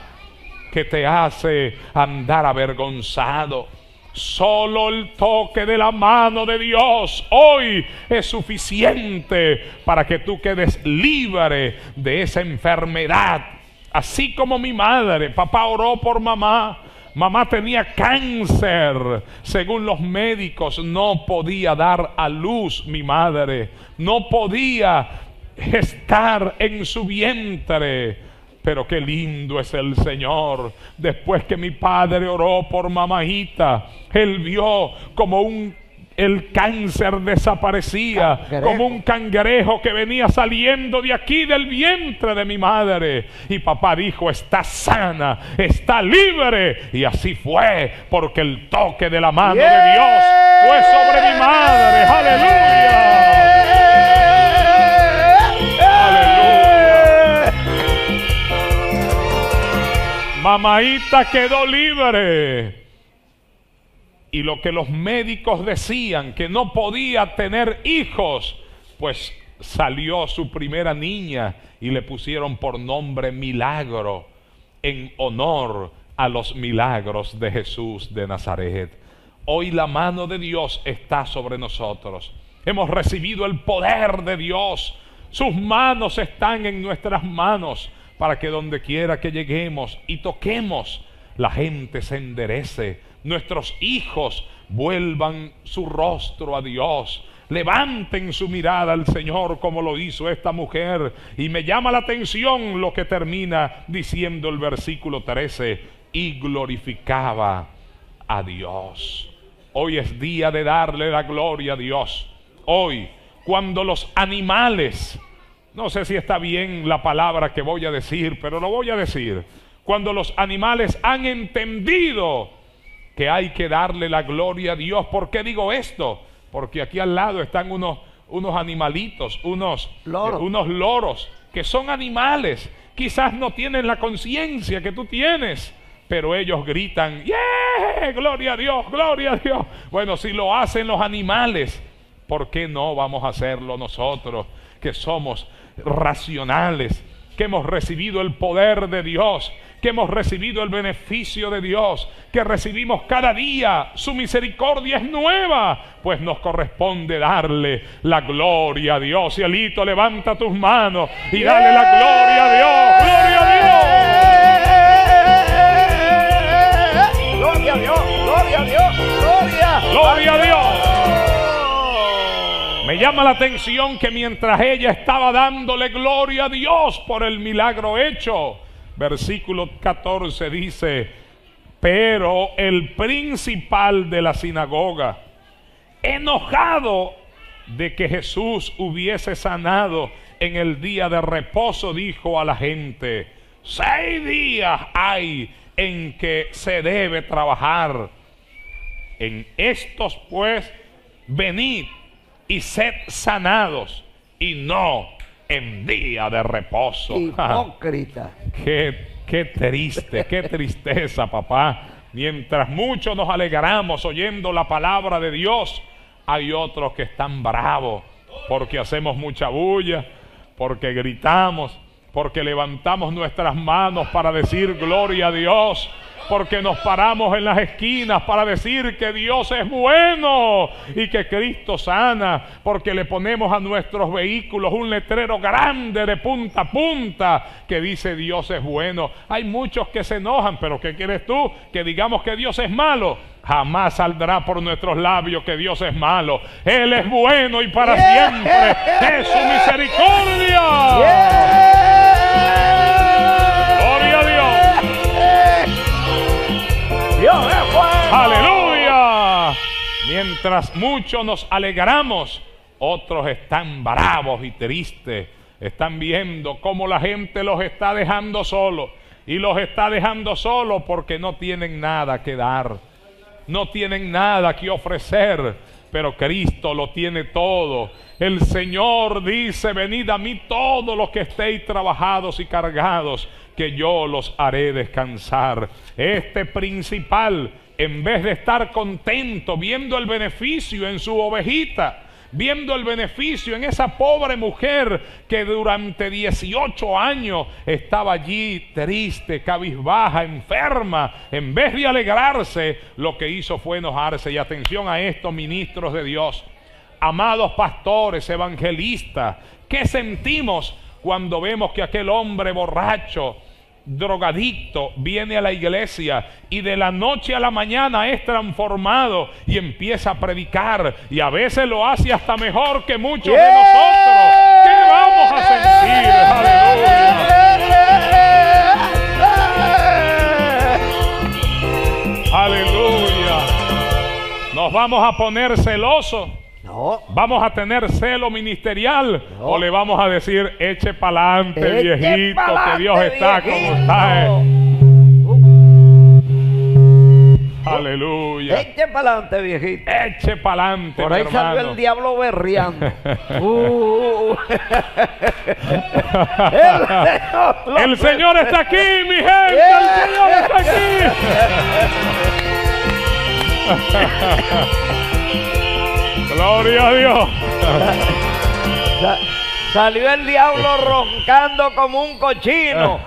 que te hace andar avergonzado. Solo el toque de la mano de Dios hoy es suficiente para que tú quedes libre de esa enfermedad. Así como mi madre, papá oró por mamá. Mamá tenía cáncer. Según los médicos, no podía dar a luz mi madre. No podía gestar en su vientre. Pero qué lindo es el Señor. Después que mi padre oró por mamajita, él vio como el cáncer desaparecía, como un cangrejo que venía saliendo de aquí del vientre de mi madre. Y papá dijo: está sana, está libre. Y así fue, porque el toque de la mano de Dios fue sobre mi madre. ¡Aleluya! Mamaita quedó libre. Y lo que los médicos decían, que no podía tener hijos, pues salió su primera niña y le pusieron por nombre Milagro, en honor a los milagros de Jesús de Nazaret. Hoy la mano de Dios está sobre nosotros. Hemos recibido el poder de Dios. Sus manos están en nuestras manos para que donde quiera que lleguemos y toquemos, la gente se enderece. Nuestros hijos vuelvan su rostro a Dios. Levanten su mirada al Señor como lo hizo esta mujer. Y me llama la atención lo que termina diciendo el versículo 13. Y glorificaba a Dios. Hoy es día de darle la gloria a Dios. Hoy, cuando los animales, no sé si está bien la palabra que voy a decir, pero lo voy a decir. Cuando los animales han entendido que hay que darle la gloria a Dios. ¿Por qué digo esto? Porque aquí al lado están unos animalitos, unos loros, que son animales. Quizás no tienen la conciencia que tú tienes, pero ellos gritan, ¡yeah! ¡Gloria a Dios! ¡Gloria a Dios! Bueno, si lo hacen los animales, ¿por qué no vamos a hacerlo nosotros, que somos racionales, que hemos recibido el poder de Dios, que hemos recibido el beneficio de Dios, que recibimos cada día, su misericordia es nueva? Pues nos corresponde darle la gloria a Dios. Cielito, levanta tus manos y dale la gloria a Dios. ¡Gloria a Dios! ¡Gloria a Dios! ¡Gloria a Dios! ¡Gloria! ¡Gloria a Dios! Me llama la atención que mientras ella estaba dándole gloria a Dios por el milagro hecho, versículo 14 dice, pero el principal de la sinagoga, enojado de que Jesús hubiese sanado en el día de reposo, dijo a la gente, 6 días hay en que se debe trabajar. En estos pues, venid y sed sanados, y no en día de reposo. Hipócrita. Qué triste, qué tristeza, papá. Mientras muchos nos alegramos oyendo la palabra de Dios, hay otros que están bravos porque hacemos mucha bulla, porque gritamos, porque levantamos nuestras manos para decir gloria a Dios, porque nos paramos en las esquinas para decir que Dios es bueno y que Cristo sana, porque le ponemos a nuestros vehículos un letrero grande de punta a punta que dice Dios es bueno. Hay muchos que se enojan, pero ¿qué quieres tú? Que digamos que Dios es malo. Jamás saldrá por nuestros labios que Dios es malo. Él es bueno y para siempre es su misericordia. ¡Gloria a Dios! ¡Dios es bueno! ¡Aleluya! Mientras muchos nos alegramos, otros están bravos y tristes. Están viendo cómo la gente los está dejando solos. Y los está dejando solos porque no tienen nada que dar. No tienen nada que ofrecer, pero Cristo lo tiene todo. El Señor dice, venid a mí todos los que estéis trabajados y cargados, que yo los haré descansar. Este principal, en vez de estar contento viendo el beneficio en su ovejita, viendo el beneficio en esa pobre mujer que durante 18 años estaba allí triste, cabizbaja, enferma, en vez de alegrarse, lo que hizo fue enojarse. Y atención a esto, ministros de Dios, amados pastores, evangelistas, ¿qué sentimos cuando vemos que aquel hombre borracho, drogadicto, viene a la iglesia y de la noche a la mañana es transformado y empieza a predicar, y a veces lo hace hasta mejor que muchos de nosotros? ¿Qué vamos a sentir? ¡Aleluya! ¡Aleluya! ¿Nos vamos a poner celosos? No. ¿Vamos a tener celo ministerial? No. ¿O le vamos a decir, eche pa'lante, viejito, que Dios está como está? Aleluya. Eche pa'lante, viejito. Eche pa'lante, por ahí hermano. Salió el diablo berreando. El Señor está aquí, mi gente. El Señor está aquí. Gloria a Dios. Salió el diablo roncando como un cochino.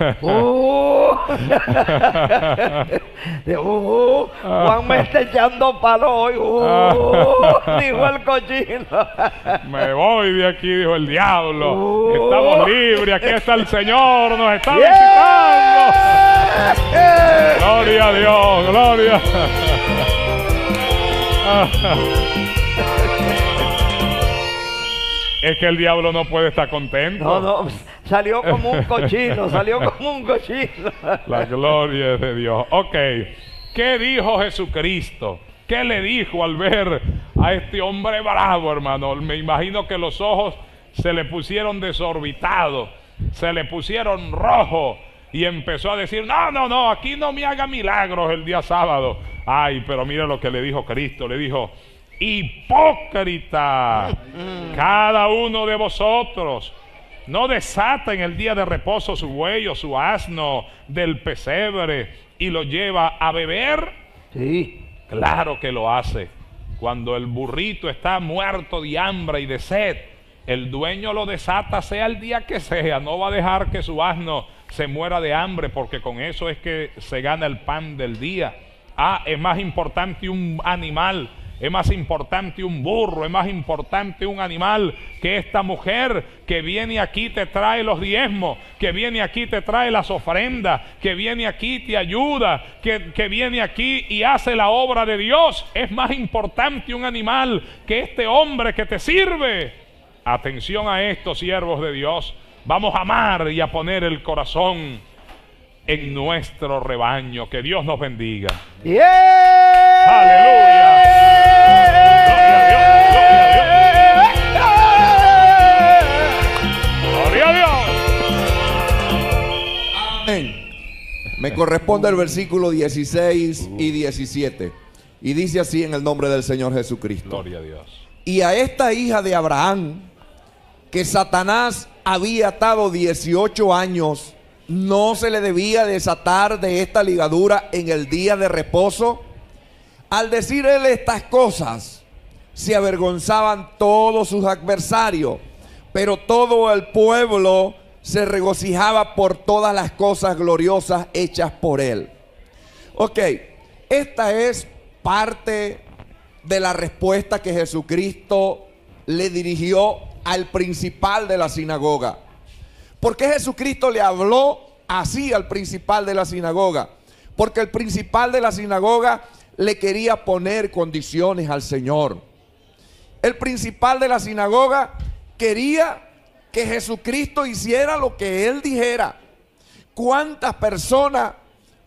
Juan me está echando palo hoy. Dijo el cochino. Me voy de aquí, dijo el diablo. Estamos libres, aquí está el Señor, nos está visitando. Gloria a Dios, gloria. Es que el diablo no puede estar contento. No, no, salió como un cochino, salió como un cochino. La gloria es de Dios. Ok, ¿qué dijo Jesucristo? ¿Qué le dijo al ver a este hombre bravo, hermano? Me imagino que los ojos se le pusieron desorbitados, se le pusieron rojos y empezó a decir, no, no, no, aquí no me haga milagros el día sábado. Ay, pero mira lo que le dijo Cristo, le dijo... Hipócrita, cada uno de vosotros no desata en el día de reposo su buey o su asno del pesebre y lo lleva a beber. Sí, claro que lo hace. Cuando el burrito está muerto de hambre y de sed, el dueño lo desata sea el día que sea. No va a dejar que su asno se muera de hambre, porque con eso es que se gana el pan del día. Ah, es más importante un animal, es más importante un burro, es más importante un animal que esta mujer que viene aquí te trae los diezmos, que viene aquí te trae las ofrendas, que viene aquí te ayuda, que viene aquí y hace la obra de Dios. Es más importante un animal que este hombre que te sirve. Atención a estos siervos de Dios. Vamos a amar y a poner el corazón en nuestro rebaño. Que Dios nos bendiga. Yeah. Aleluya. Me corresponde el versículo 16 y 17. Y dice así en el nombre del Señor Jesucristo. Gloria a Dios. Y a esta hija de Abraham, que Satanás había atado 18 años, ¿no se le debía desatar de esta ligadura en el día de reposo? Al decir él estas cosas, se avergonzaban todos sus adversarios, pero todo el pueblo se regocijaba por todas las cosas gloriosas hechas por él. Ok, esta es parte de la respuesta que Jesucristo le dirigió al principal de la sinagoga. ¿Por qué Jesucristo le habló así al principal de la sinagoga? Porque el principal de la sinagoga le quería poner condiciones al Señor. El principal de la sinagoga quería que Jesucristo hiciera lo que él dijera. ¿Cuántas personas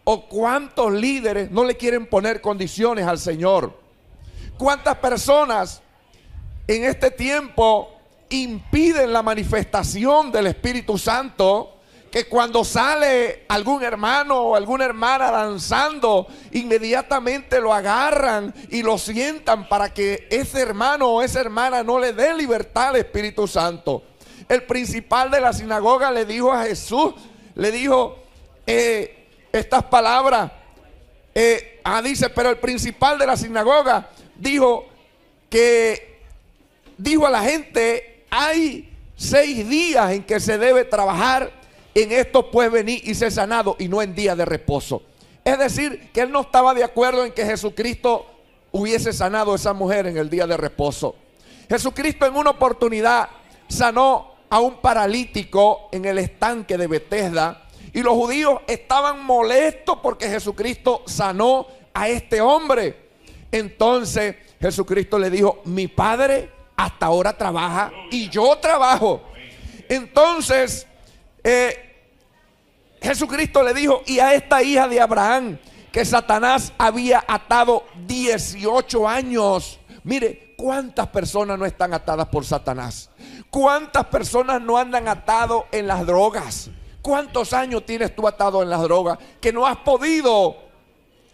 o cuántos líderes no le quieren poner condiciones al Señor? ¿Cuántas personas en este tiempo impiden la manifestación del Espíritu Santo? Que cuando sale algún hermano o alguna hermana danzando, inmediatamente lo agarran y lo sientan para que ese hermano o esa hermana no le dé libertad al Espíritu Santo. El principal de la sinagoga le dijo a Jesús, le dijo estas palabras. Dice, pero el principal de la sinagoga dijo que, dijo a la gente, hay 6 días en que se debe trabajar. En esto pues venir y ser sanado y no en día de reposo. Es decir, que él no estaba de acuerdo en que Jesucristo hubiese sanado a esa mujer en el día de reposo. Jesucristo en una oportunidad sanó a un paralítico en el estanque de Betesda y los judíos estaban molestos porque Jesucristo sanó a este hombre. Entonces Jesucristo le dijo, mi padre hasta ahora trabaja y yo trabajo. Entonces Jesucristo le dijo, y a esta hija de Abraham que Satanás había atado 18 años. Mire, cuántas personas no están atadas por Satanás. Cuántas personas no andan atado en las drogas. Cuántos años tienes tú atado en las drogas que no has podido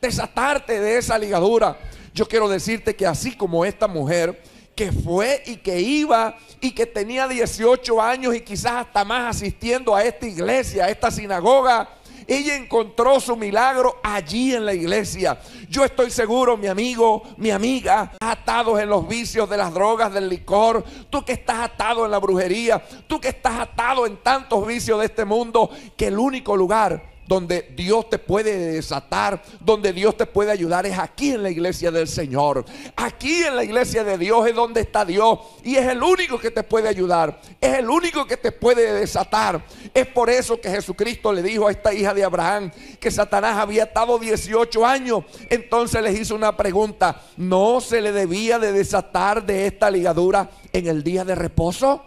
desatarte de esa ligadura. Yo quiero decirte que así como esta mujer que fue y que iba y que tenía 18 años y quizás hasta más asistiendo a esta iglesia, a esta sinagoga, Ella encontró su milagro allí en la iglesia. Yo estoy seguro, mi amigo, mi amiga, atados en los vicios de las drogas, del licor, tú que estás atado en la brujería, tú que estás atado en tantos vicios de este mundo, que el único lugar donde Dios te puede desatar, donde Dios te puede ayudar, es aquí en la iglesia del Señor. Aquí en la iglesia de Dios es donde está Dios, y es el único que te puede ayudar, es el único que te puede desatar. Es por eso que Jesucristo le dijo a esta hija de Abraham que Satanás había atado 18 años. Entonces les hizo una pregunta: ¿no se le debía de desatar de esta ligadura en el día de reposo?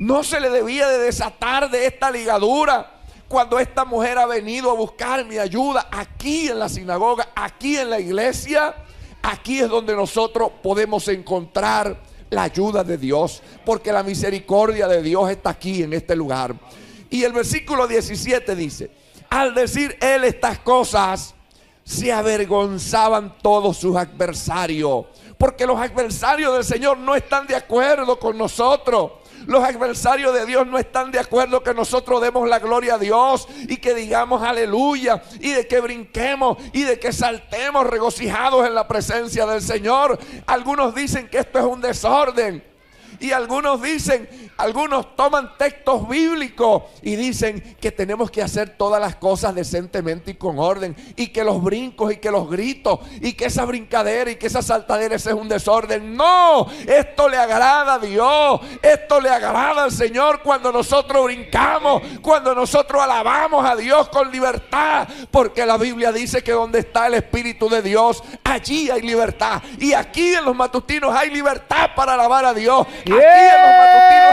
¿No se le debía de desatar de esta ligadura? Cuando esta mujer ha venido a buscar mi ayuda aquí en la sinagoga, aquí en la iglesia, aquí es donde nosotros podemos encontrar la ayuda de Dios, porque la misericordia de Dios está aquí en este lugar. Y el versículo 17 dice: al decir él estas cosas, se avergonzaban todos sus adversarios, porque los adversarios del Señor no están de acuerdo con nosotros. Los adversarios de Dios no están de acuerdo que nosotros demos la gloria a Dios y que digamos aleluya, y de que brinquemos y de que saltemos regocijados en la presencia del Señor. Algunos dicen que esto es un desorden, y algunos dicen, algunos toman textos bíblicos y dicen que tenemos que hacer todas las cosas decentemente y con orden, y que los brincos y que los gritos y que esa brincadera y que esa saltadera, ese es un desorden. No, esto le agrada a Dios, esto le agrada al Señor cuando nosotros brincamos, cuando nosotros alabamos a Dios con libertad, porque la Biblia dice que donde está el Espíritu de Dios, allí hay libertad. Y aquí en los matutinos hay libertad para alabar a Dios. Aquí en los matutinos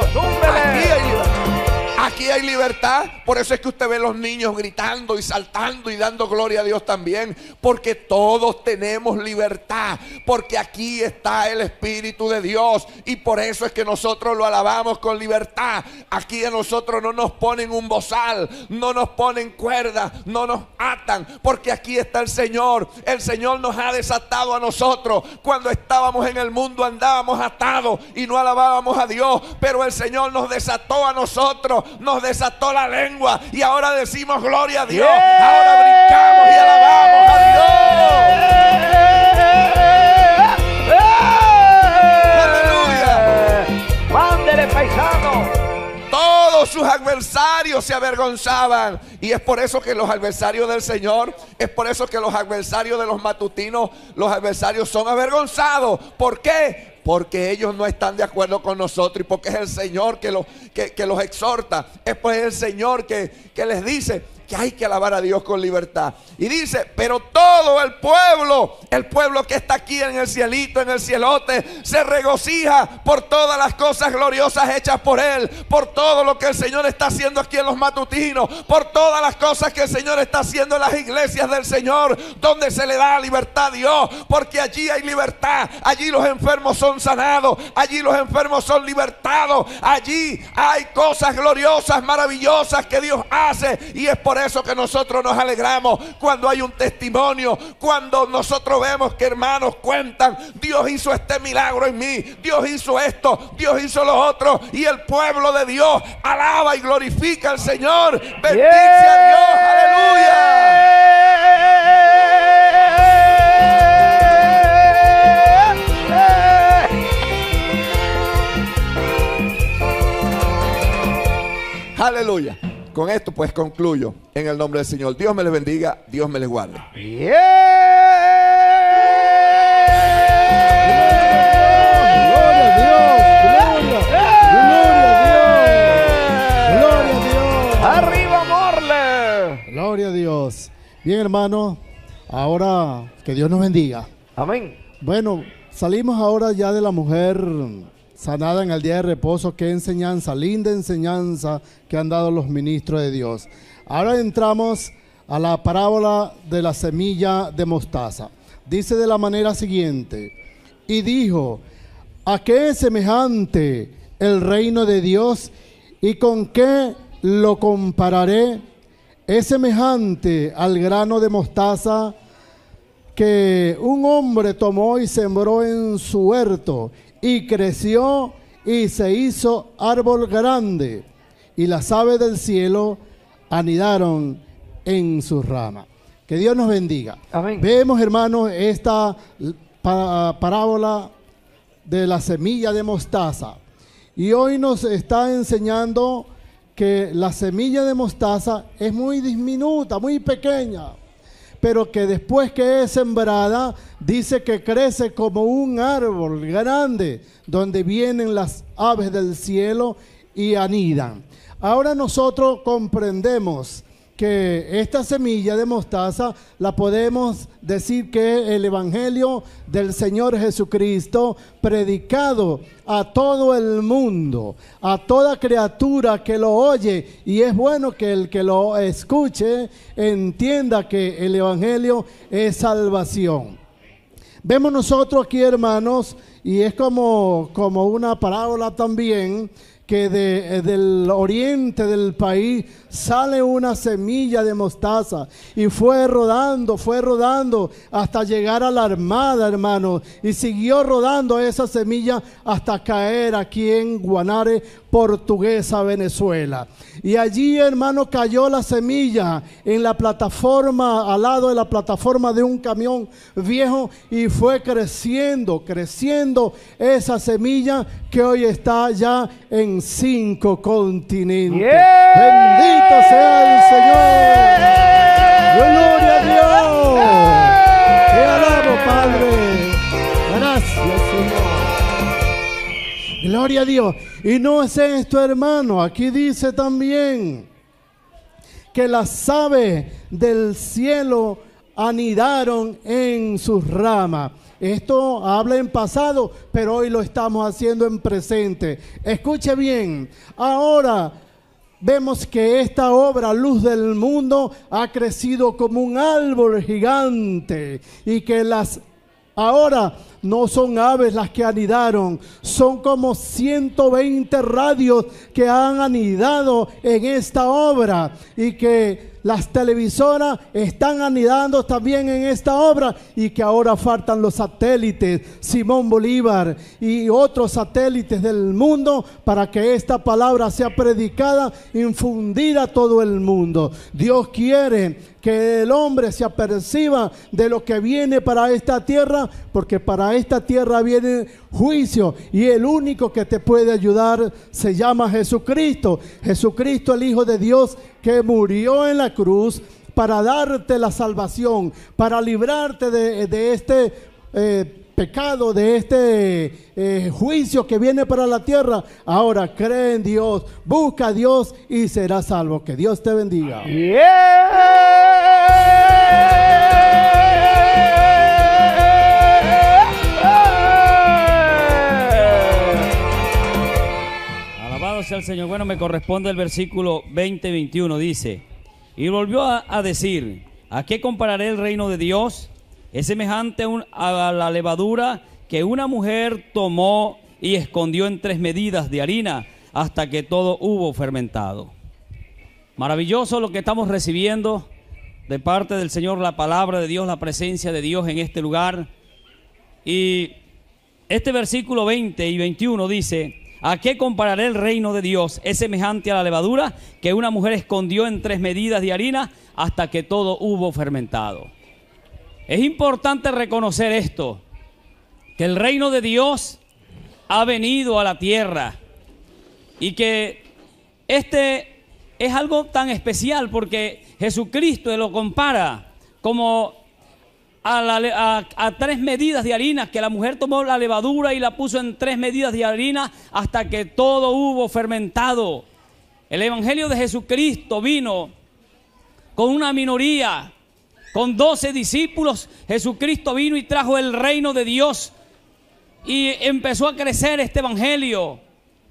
¡Túmbele! Aquí hay libertad. Por eso es que usted ve a los niños gritando y saltando y dando gloria a Dios también, porque todos tenemos libertad, porque aquí está el Espíritu de Dios, y por eso es que nosotros lo alabamos con libertad. Aquí a nosotros no nos ponen un bozal, no nos ponen cuerdas, no nos atan, porque aquí está el Señor. El Señor nos ha desatado a nosotros. Cuando estábamos en el mundo andábamos atados y no alabábamos a Dios, pero el Señor nos desató a nosotros, nos desató la lengua, y ahora decimos gloria a Dios, ahora brincamos y alabamos a Dios. Aleluya. Mándele, paisano. Todos sus adversarios se avergonzaban, y es por eso que los adversarios del Señor, es por eso que los adversarios de los matutinos, los adversarios son avergonzados. ¿Por qué? Porque ellos no están de acuerdo con nosotros, y porque es el Señor que los exhorta. Es pues el Señor que les dice que hay que alabar a Dios con libertad. Y dice: pero todo el pueblo que está aquí en el cielito, en el cielote, se regocija por todas las cosas gloriosas hechas por él, por todo lo que el Señor está haciendo aquí en los matutinos, por todas las cosas que el Señor está haciendo en las iglesias del Señor, donde se le da libertad a Dios, porque allí hay libertad. Allí los enfermos son sanados, allí los enfermos son libertados, allí hay cosas gloriosas, maravillosas que Dios hace. Y es por eso que nosotros nos alegramos cuando hay un testimonio, cuando nosotros vemos que hermanos cuentan: Dios hizo este milagro en mí, Dios hizo esto, Dios hizo lo otro. Y el pueblo de Dios alaba y glorifica al Señor. Bendice a Dios, aleluya. Aleluya. Con esto pues concluyo en el nombre del Señor. Dios me les bendiga, Dios me les guarde. ¡Arriba, Morles! Gloria a Dios. Bien, hermano, ahora que Dios nos bendiga. Amén. Bueno, salimos ahora ya de la mujer sanada en el día de reposo. Qué enseñanza, linda enseñanza que han dado los ministros de Dios. Ahora entramos a la parábola de la semilla de mostaza. Dice de la manera siguiente: y dijo, ¿a qué es semejante el reino de Dios, y con qué lo compararé? Es semejante al grano de mostaza que un hombre tomó y sembró en su huerto, y creció y se hizo árbol grande, y las aves del cielo anidaron en sus ramas. Que Dios nos bendiga. Amén. Vemos, hermanos, esta parábola de la semilla de mostaza. Y hoy nos está enseñando que la semilla de mostaza es muy diminuta, muy pequeña, pero que después que es sembrada, dice que crece como un árbol grande, donde vienen las aves del cielo y anidan. Ahora nosotros comprendemos que esta semilla de mostaza la podemos decir que es el Evangelio del Señor Jesucristo predicado a todo el mundo, a toda criatura que lo oye, y es bueno que el que lo escuche entienda que el Evangelio es salvación. Vemos nosotros aquí, hermanos, y es como una parábola también, que del oriente del país sale una semilla de mostaza y fue rodando hasta llegar a la armada, hermano, y siguió rodando esa semilla hasta caer aquí en Guanare, Portuguesa, Venezuela. Y allí, hermano, cayó la semilla en la plataforma, al lado de la plataforma de un camión viejo, y fue creciendo, creciendo esa semilla que hoy está ya en 5 continentes. Yeah. Bendito sea el Señor. Gloria a Dios. Te alabo, Padre. Gracias, Señor. Gloria a Dios. Y no es esto, hermano. Aquí dice también que las aves del cielo anidaron en sus ramas. Esto habla en pasado, pero hoy lo estamos haciendo en presente. Escuche bien, ahora vemos que esta obra, Luz del Mundo, ha crecido como un árbol gigante, y que ahora no son aves las que anidaron, son como 120 radios que han anidado en esta obra, y que las televisoras están anidando también en esta obra, y que ahora faltan los satélites Simón Bolívar y otros satélites del mundo para que esta palabra sea predicada, infundida a todo el mundo. Dios quiere que el hombre se aperciba de lo que viene para esta tierra, porque para esta tierra viene juicio, y el único que te puede ayudar se llama Jesucristo. Jesucristo, el Hijo de Dios, que murió en la cruz para darte la salvación, para librarte de este pecado, de este juicio que viene para la tierra. Ahora cree en Dios, busca a Dios y serás salvo. Que Dios te bendiga. Yeah. Alabado sea el Señor. Bueno, me corresponde el versículo 20-21, dice: y volvió a decir, ¿a qué compararé el reino de Dios? Es semejante a la levadura que una mujer tomó y escondió en 3 medidas de harina hasta que todo hubo fermentado. Maravilloso lo que estamos recibiendo de parte del Señor, la palabra de Dios, la presencia de Dios en este lugar. Y este versículo 20 y 21 dice: ¿a qué compararé el reino de Dios? Es semejante a la levadura que una mujer escondió en 3 medidas de harina hasta que todo hubo fermentado. Es importante reconocer esto, que el reino de Dios ha venido a la tierra, y que este es algo tan especial porque Jesucristo lo compara como a 3 medidas de harina, que la mujer tomó la levadura y la puso en 3 medidas de harina hasta que todo hubo fermentado. El Evangelio de Jesucristo vino con una minoría. Con 12 discípulos, Jesucristo vino y trajo el reino de Dios, y empezó a crecer este evangelio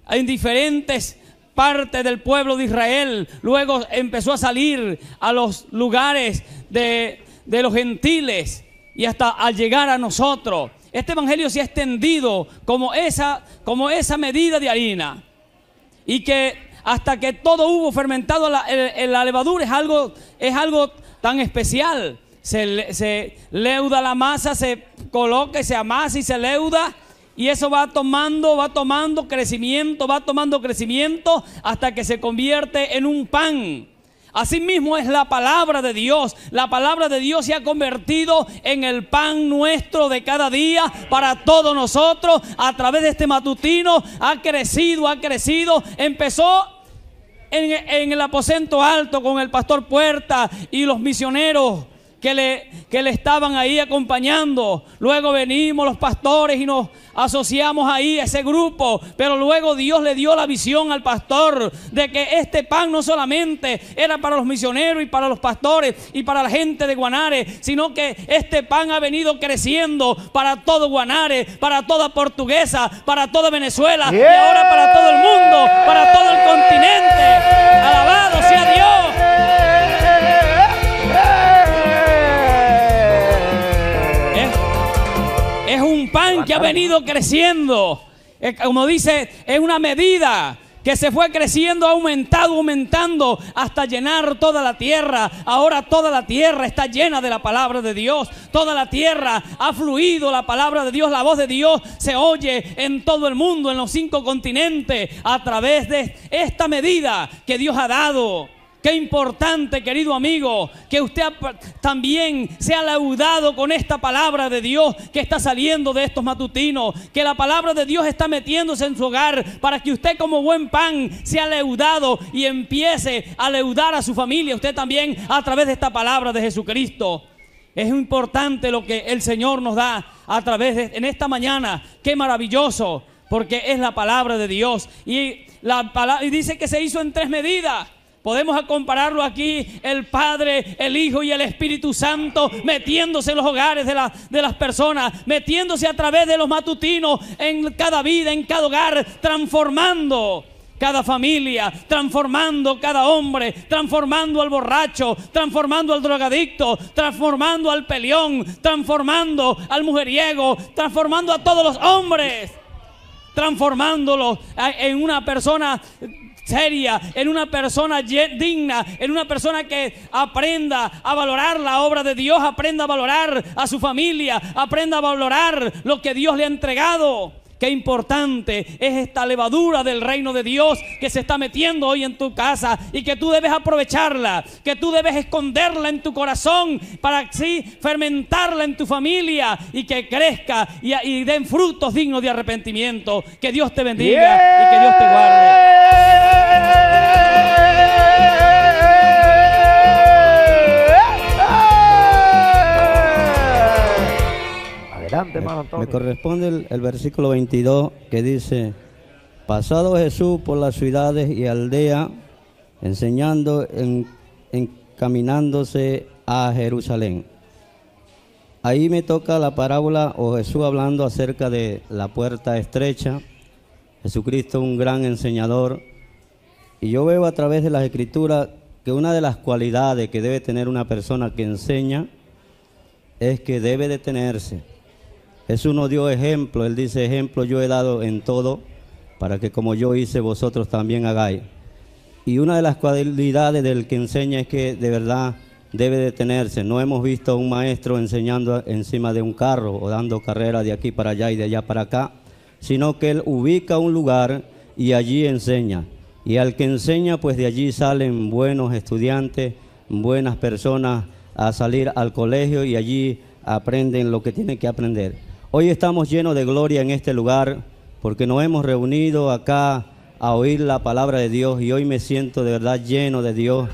en diferentes partes del pueblo de Israel. Luego empezó a salir a los lugares de los gentiles, y hasta al llegar a nosotros. Este evangelio se ha extendido como esa medida de harina, y que hasta que todo hubo fermentado, la levadura es algo tan especial. Se leuda la masa, se coloca y se amasa y se leuda, Y eso va tomando crecimiento hasta que se convierte en un pan. Asimismo es la palabra de Dios. La palabra de Dios se ha convertido en el pan nuestro de cada día para todos nosotros. A través de este matutino ha crecido. Empezó en el aposento alto con el pastor Puerta y los misioneros que le estaban ahí acompañando. Luego venimos los pastores y nos asociamos ahí a ese grupo, pero luego Dios le dio la visión al pastor de que este pan no solamente era para los misioneros y para los pastores y para la gente de Guanare, sino que este pan ha venido creciendo para todo Guanare, para toda Portuguesa, para toda Venezuela, y ahora para todo el mundo, para todo el continente. Alabado sea Dios. Es un pan que ha venido creciendo, como dice, es una medida que se fue creciendo, aumentando hasta llenar toda la tierra. Ahora toda la tierra está llena de la palabra de Dios. Toda la tierra ha fluido la palabra de Dios. La voz de Dios se oye en todo el mundo, en los 5 continentes, a través de esta medida que Dios ha dado. Qué importante, querido amigo, que usted también sea laudado con esta palabra de Dios que está saliendo de estos matutinos, que la palabra de Dios está metiéndose en su hogar, para que usted como buen pan sea laudado y empiece a leudar a su familia, usted también, a través de esta palabra de Jesucristo. Es importante lo que el Señor nos da a través de en esta mañana. Qué maravilloso, porque es la palabra de Dios. Y dice que se hizo en 3 medidas. Podemos compararlo aquí, el Padre, el Hijo y el Espíritu Santo metiéndose en los hogares de las personas, metiéndose a través de los matutinos en cada vida, en cada hogar, transformando cada familia, transformando cada hombre, transformando al borracho, transformando al drogadicto, transformando al peleón, transformando al mujeriego, transformando a todos los hombres, transformándolos en una persona seria, en una persona digna, en una persona que aprenda a valorar la obra de Dios, aprenda a valorar a su familia, aprenda a valorar lo que Dios le ha entregado. Qué importante es esta levadura del reino de Dios que se está metiendo hoy en tu casa y que tú debes aprovecharla, que tú debes esconderla en tu corazón para así fermentarla en tu familia y que crezca y den frutos dignos de arrepentimiento. Que Dios te bendiga y que Dios te guarde. Adelante, hermano Antonio. Me corresponde el versículo 22 que dice: pasado Jesús por las ciudades y aldeas, enseñando, encaminándose a Jerusalén. Ahí me toca la parábola o Jesús hablando acerca de la puerta estrecha. Jesucristo, un gran enseñador, y yo veo a través de las Escrituras que una de las cualidades que debe tener una persona que enseña es que debe detenerse. Jesús nos dio ejemplo, Él dice: ejemplo yo he dado en todo, para que como yo hice vosotros también hagáis. Y una de las cualidades del que enseña es que de verdad debe detenerse. No hemos visto a un maestro enseñando encima de un carro o dando carrera de aquí para allá y de allá para acá, sino que Él ubica un lugar y allí enseña. Y al que enseña, pues de allí salen buenos estudiantes, buenas personas a salir al colegio y allí aprenden lo que tienen que aprender. Hoy estamos llenos de gloria en este lugar porque nos hemos reunido acá a oír la palabra de Dios, y hoy me siento de verdad lleno de Dios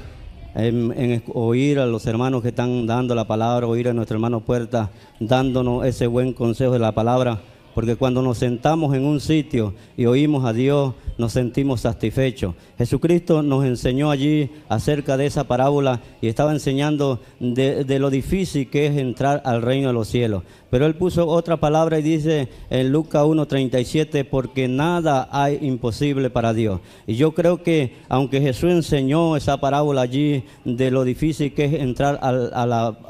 en oír a los hermanos que están dando la palabra, oír a nuestro hermano Puerta dándonos ese buen consejo de la palabra. Porque cuando nos sentamos en un sitio y oímos a Dios, nos sentimos satisfechos. Jesucristo nos enseñó allí acerca de esa parábola y estaba enseñando de lo difícil que es entrar al reino de los cielos. Pero Él puso otra palabra y dice en Lucas 1:37, porque nada hay imposible para Dios. Y yo creo que aunque Jesús enseñó esa parábola allí de lo difícil que es entrar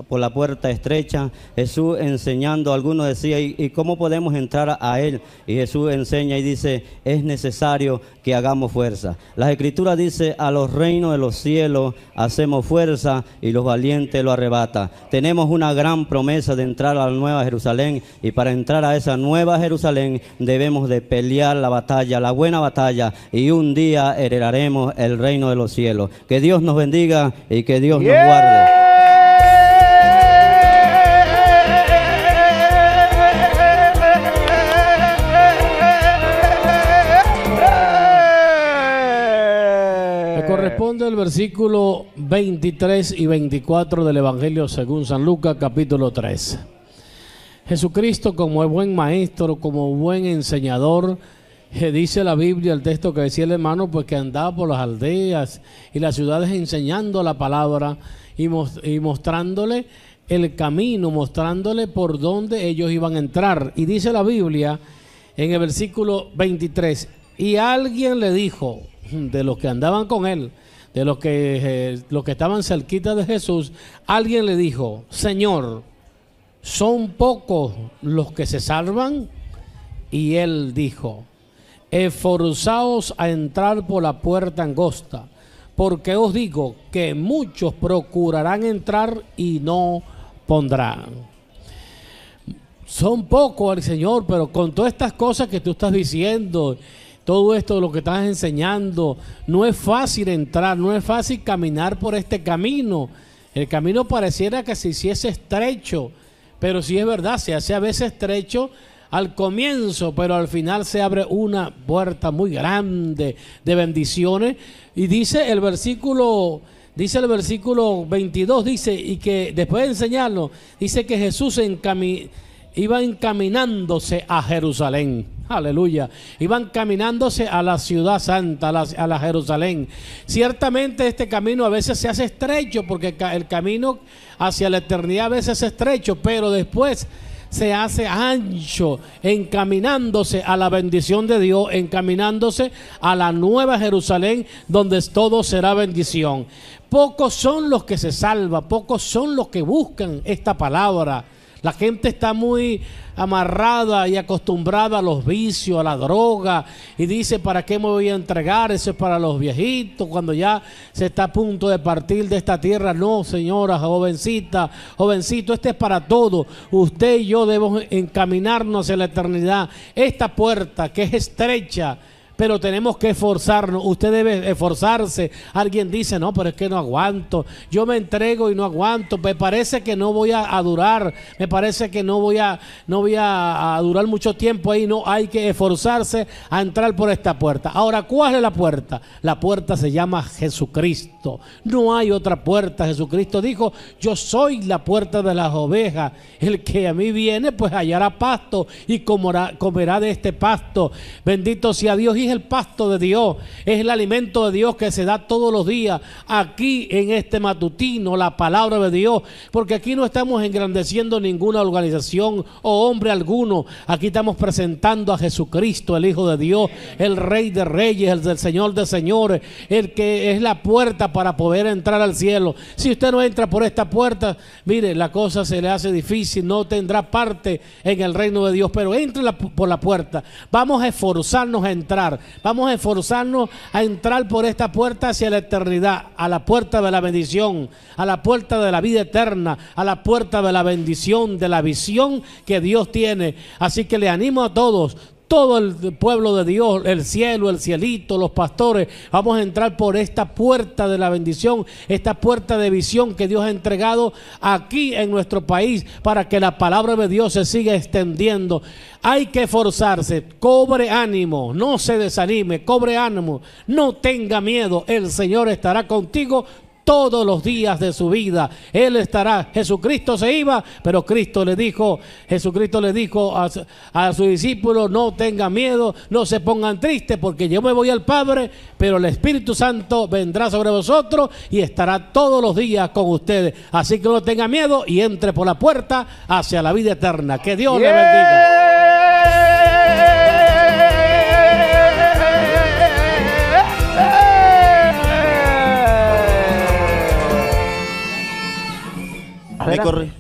por la puerta estrecha, Jesús enseñando, algunos decían, ¿y cómo podemos entrar entrar a él. Y Jesús enseña y dice, es necesario que hagamos fuerza. Las Escrituras dice, a los reinos de los cielos hacemos fuerza y los valientes lo arrebata. Tenemos una gran promesa de entrar a la Nueva Jerusalén, y para entrar a esa Nueva Jerusalén debemos de pelear la batalla, la buena batalla, y un día heredaremos el reino de los cielos. Que Dios nos bendiga y que Dios nos guarde. Corresponde el versículo 23 y 24 del Evangelio según San Lucas, capítulo 3. Jesucristo, como buen maestro, como buen enseñador, dice la Biblia, el texto que decía el hermano, pues que andaba por las aldeas y las ciudades enseñando la palabra y mostrándole el camino, mostrándole por dónde ellos iban a entrar. Y dice la Biblia en el versículo 23, y alguien le dijo, de los que andaban con él, de los que estaban cerquita de Jesús, alguien le dijo, Señor, ¿son pocos los que se salvan? Y él dijo, esforzaos a entrar por la puerta angosta, porque os digo que muchos procurarán entrar y no pondrán. Son pocos, el Señor, pero con todas estas cosas que tú estás diciendo, todo esto, lo que estás enseñando, no es fácil entrar, no es fácil caminar por este camino. El camino pareciera que se hiciese estrecho, pero sí es verdad, se hace a veces estrecho al comienzo, pero al final se abre una puerta muy grande de bendiciones. Y dice el versículo 22, dice, y que después de enseñarlo, dice que Jesús iba encaminándose a Jerusalén. Aleluya. Iban caminándose a la ciudad santa, a la Jerusalén. Ciertamente este camino a veces se hace estrecho, porque el camino hacia la eternidad a veces es estrecho, pero después se hace ancho, encaminándose a la bendición de Dios, encaminándose a la Nueva Jerusalén, donde todo será bendición. Pocos son los que se salvan, pocos son los que buscan esta palabra. La gente está muy amarrada y acostumbrada a los vicios, a la droga, y dice, ¿para qué me voy a entregar? Eso es para los viejitos, cuando ya se está a punto de partir de esta tierra. No, señora, jovencita, jovencito, este es para todos. Usted y yo debemos encaminarnos hacia la eternidad. Esta puerta que es estrecha, pero tenemos que esforzarnos. Usted debe esforzarse. Alguien dice, no, pero es que no aguanto. Yo me entrego y no aguanto. Me parece que no voy a durar. Me parece que no voy a durar mucho tiempo ahí. No, hay que esforzarse a entrar por esta puerta. Ahora, ¿cuál es la puerta? La puerta se llama Jesucristo. No hay otra puerta. Jesucristo dijo, yo soy la puerta de las ovejas. El que a mí viene, pues hallará pasto y comerá de este pasto. Bendito sea Dios. Es el pasto de Dios, es el alimento de Dios que se da todos los días aquí en este matutino, la palabra de Dios, porque aquí no estamos engrandeciendo ninguna organización o hombre alguno. Aquí estamos presentando a Jesucristo, el Hijo de Dios, el Rey de Reyes, el del Señor de Señores, el que es la puerta para poder entrar al cielo. Si usted no entra por esta puerta, mire, la cosa se le hace difícil, no tendrá parte en el reino de Dios, pero entre por la puerta. Vamos a esforzarnos a entrar. Vamos a esforzarnos a entrar por esta puerta hacia la eternidad, a la puerta de la bendición, a la puerta de la vida eterna, a la puerta de la bendición, de la visión que Dios tiene. Así que le animo a todos, todo el pueblo de Dios, el cielo, el cielito, los pastores, vamos a entrar por esta puerta de la bendición, esta puerta de visión que Dios ha entregado aquí en nuestro país para que la palabra de Dios se siga extendiendo. Hay que esforzarse, cobre ánimo, no se desanime, cobre ánimo, no tenga miedo, el Señor estará contigo todos los días de su vida. Él estará. Jesucristo se iba, pero Jesucristo le dijo a sus discípulos, no tengan miedo, no se pongan tristes, porque yo me voy al Padre, pero el Espíritu Santo vendrá sobre vosotros y estará todos los días con ustedes. Así que no tengan miedo y entre por la puerta hacia la vida eterna. Que Dios le bendiga.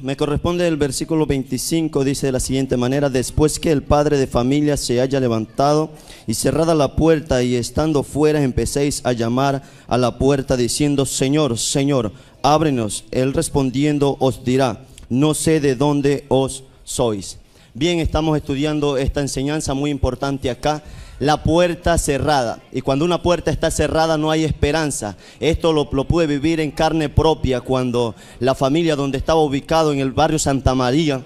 Me corresponde el versículo 25, dice de la siguiente manera: después que el padre de familia se haya levantado y cerrada la puerta y estando fuera empecéis a llamar a la puerta diciendo, Señor, Señor, ábrenos. Él respondiendo os dirá, no sé de dónde os sois. Bien, estamos estudiando esta enseñanza muy importante acá. La puerta cerrada. Y cuando una puerta está cerrada no hay esperanza. Esto lo pude vivir en carne propia cuando la familia donde estaba ubicado en el barrio Santa María,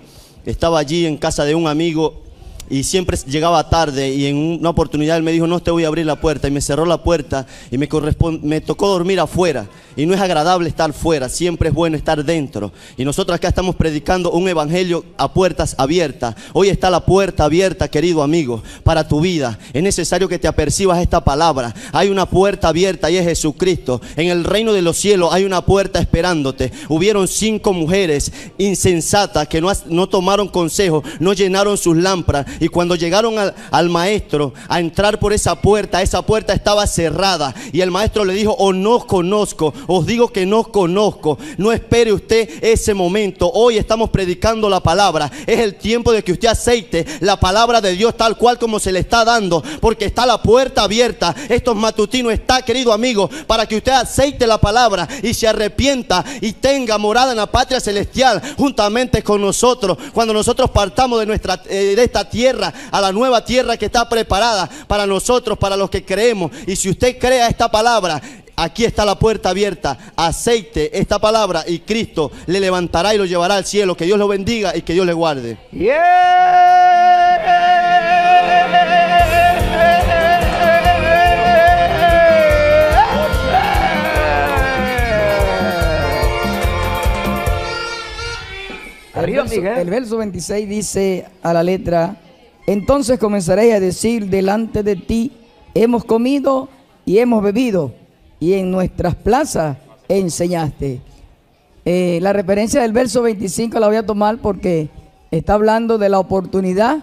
estaba allí en casa de un amigo y siempre llegaba tarde, y en una oportunidad él me dijo, no te voy a abrir la puerta, y me cerró la puerta y me tocó dormir afuera. Y no es agradable estar fuera, siempre es bueno estar dentro. Y nosotros acá estamos predicando un evangelio a puertas abiertas. Hoy está la puerta abierta, querido amigo, para tu vida. Es necesario que te apercibas esta palabra. Hay una puerta abierta y es Jesucristo. En el reino de los cielos hay una puerta esperándote. Hubieron 5 mujeres insensatas que no tomaron consejo, no llenaron sus lámparas. Y cuando llegaron al maestro a entrar por esa puerta estaba cerrada. Y el maestro le dijo, oh, no os conozco. Os digo que no os conozco. No espere usted ese momento. Hoy estamos predicando la palabra. Es el tiempo de que usted acepte la palabra de Dios tal cual como se le está dando, porque está la puerta abierta. Estos matutinos está, querido amigo, para que usted acepte la palabra y se arrepienta y tenga morada en la patria celestial juntamente con nosotros, cuando nosotros partamos de esta tierra a la nueva tierra que está preparada para nosotros, para los que creemos. Y si usted crea esta palabra, aquí está la puerta abierta. Aceite esta palabra y Cristo le levantará y lo llevará al cielo. Que Dios lo bendiga y que Dios le guarde. El verso 26 dice a la letra: entonces comenzaréis a decir delante de ti, hemos comido y hemos bebido, y en nuestras plazas enseñaste. La referencia del verso 25 la voy a tomar porque está hablando de la oportunidad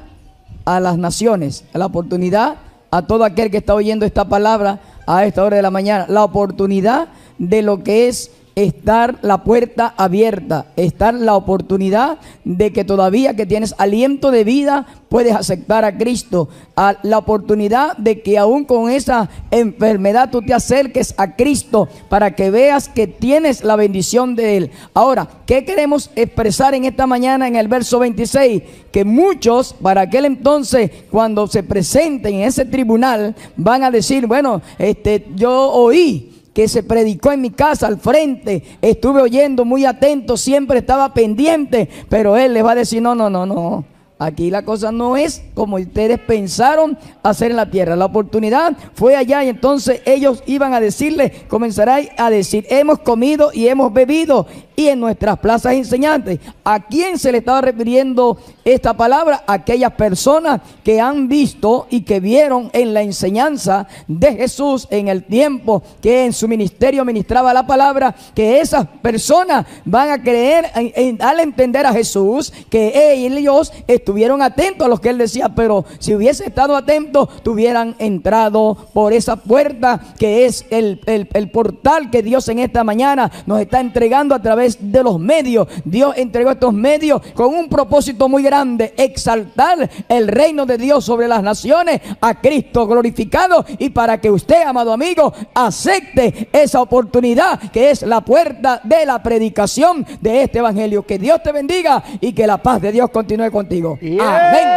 a las naciones, la oportunidad a todo aquel que está oyendo esta palabra a esta hora de la mañana, la oportunidad de lo que es estar la puerta abierta, estar la oportunidad de que todavía que tienes aliento de vida puedes aceptar a Cristo, a la oportunidad de que aún con esa enfermedad tú te acerques a Cristo para que veas que tienes la bendición de Él. Ahora, ¿qué queremos expresar en esta mañana en el verso 26? Que muchos para aquel entonces, cuando se presenten en ese tribunal, van a decir, bueno, yo oí que se predicó en mi casa al frente, estuve oyendo muy atento, siempre estaba pendiente, pero él les va a decir, no, no, no, no, aquí la cosa no es como ustedes pensaron hacer en la tierra. La oportunidad fue allá y entonces ellos iban a decirle, comenzarán a decir, hemos comido y hemos bebido y en nuestras plazas enseñantes. ¿A quién se le estaba refiriendo esta palabra? A aquellas personas que han visto y que vieron en la enseñanza de Jesús en el tiempo que en su ministerio ministraba la palabra, que esas personas van a creer al entender a Jesús, que ellos estuvieron atentos a lo que él decía, pero si hubiese estado atento, tuvieran entrado por esa puerta que es el portal que Dios en esta mañana nos está entregando a través de los medios. Dios entregó estos medios con un propósito muy grande: exaltar el reino de Dios sobre las naciones, a Cristo glorificado, y para que usted, amado amigo, acepte esa oportunidad que es la puerta de la predicación de este evangelio. Que Dios te bendiga y que la paz de Dios continúe contigo. Amén.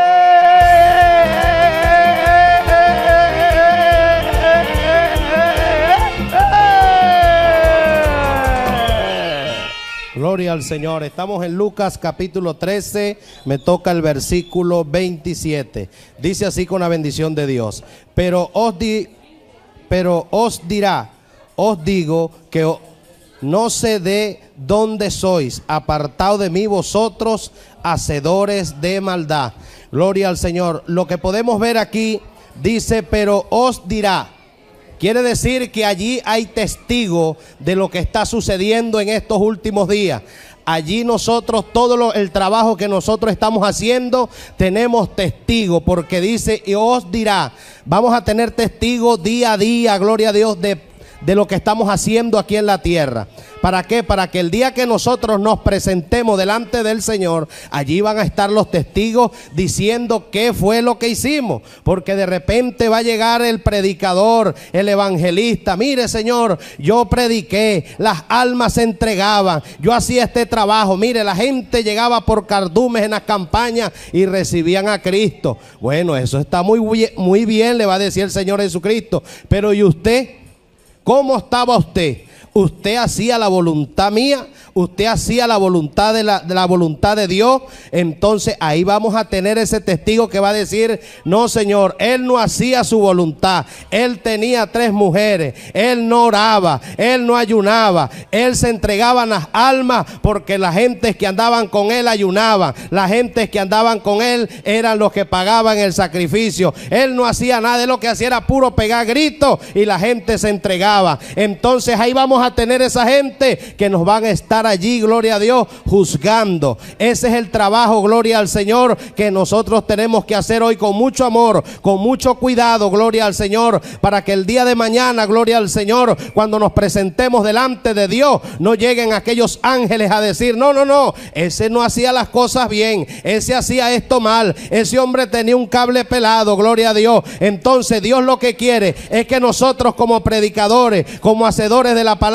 Gloria al Señor. Estamos en Lucas capítulo 13, me toca el versículo 27. Dice así con la bendición de Dios: Pero os digo que no sé de dónde sois, apartado de mí vosotros, hacedores de maldad. Gloria al Señor. Lo que podemos ver aquí dice, pero os dirá. Quiere decir que allí hay testigo de lo que está sucediendo en estos últimos días. Allí nosotros, el trabajo que nosotros estamos haciendo, tenemos testigo, porque dice, y os dirá. Vamos a tener testigo día a día, gloria a Dios, de lo que estamos haciendo aquí en la tierra. ¿Para qué? Para que el día que nosotros nos presentemos delante del Señor, allí van a estar los testigos diciendo qué fue lo que hicimos. Porque de repente va a llegar el predicador, el evangelista: mire, Señor, yo prediqué, las almas se entregaban, yo hacía este trabajo, mire, la gente llegaba por cardumes en las campañas y recibían a Cristo. Bueno, eso está muy bien, le va a decir el Señor Jesucristo. Pero ¿y usted? ¿Cómo estaba usted? ¿Usted hacía la voluntad mía? ¿Usted hacía la voluntad de la voluntad de Dios? Entonces ahí vamos a tener ese testigo que va a decir: no, Señor, él no hacía su voluntad, él tenía 3 mujeres, él no oraba, él no ayunaba, él se entregaba en las almas porque las gentes que andaban con él ayunaban, las gentes que andaban con él eran los que pagaban el sacrificio, él no hacía nada, él lo que hacía era puro pegar gritos y la gente se entregaba. Entonces ahí vamos a tener esa gente que nos van a estar allí, gloria a Dios, juzgando. Ese es el trabajo, gloria al Señor, que nosotros tenemos que hacer hoy con mucho amor, con mucho cuidado, gloria al Señor, para que el día de mañana, gloria al Señor, cuando nos presentemos delante de Dios, no lleguen aquellos ángeles a decir: no, no, no, ese no hacía las cosas bien, ese hacía esto mal, ese hombre tenía un cable pelado, gloria a Dios. Entonces Dios lo que quiere es que nosotros, como predicadores, como hacedores de la palabra,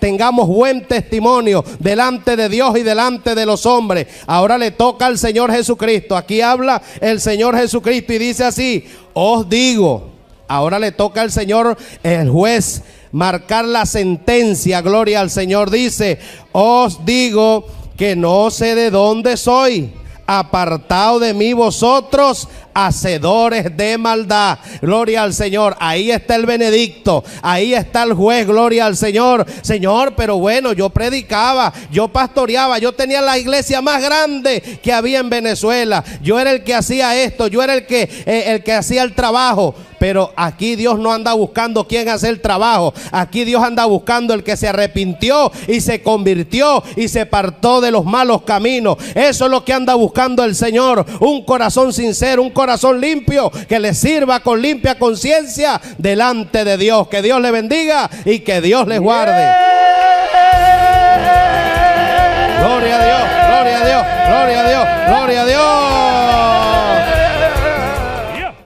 tengamos buen testimonio delante de Dios y delante de los hombres. Ahora le toca al Señor Jesucristo. Aquí habla el Señor Jesucristo y dice así: os digo. Ahora le toca al Señor, el juez, marcar la sentencia, gloria al Señor. Dice: os digo que no sé de dónde soy. Apartado de mí vosotros, hacedores de maldad. Gloria al Señor. Ahí está el Benedicto, ahí está el juez, gloria al Señor. Señor, pero bueno, yo predicaba, yo pastoreaba, yo tenía la iglesia más grande que había en Venezuela, yo era el que hacía esto, yo era el que hacía el trabajo. Pero aquí Dios no anda buscando quién hace el trabajo. Aquí Dios anda buscando el que se arrepintió y se convirtió y se apartó de los malos caminos. Eso es lo que anda buscando el Señor. Un corazón sincero, un corazón limpio, que le sirva con limpia conciencia delante de Dios. Que Dios le bendiga y que Dios les guarde.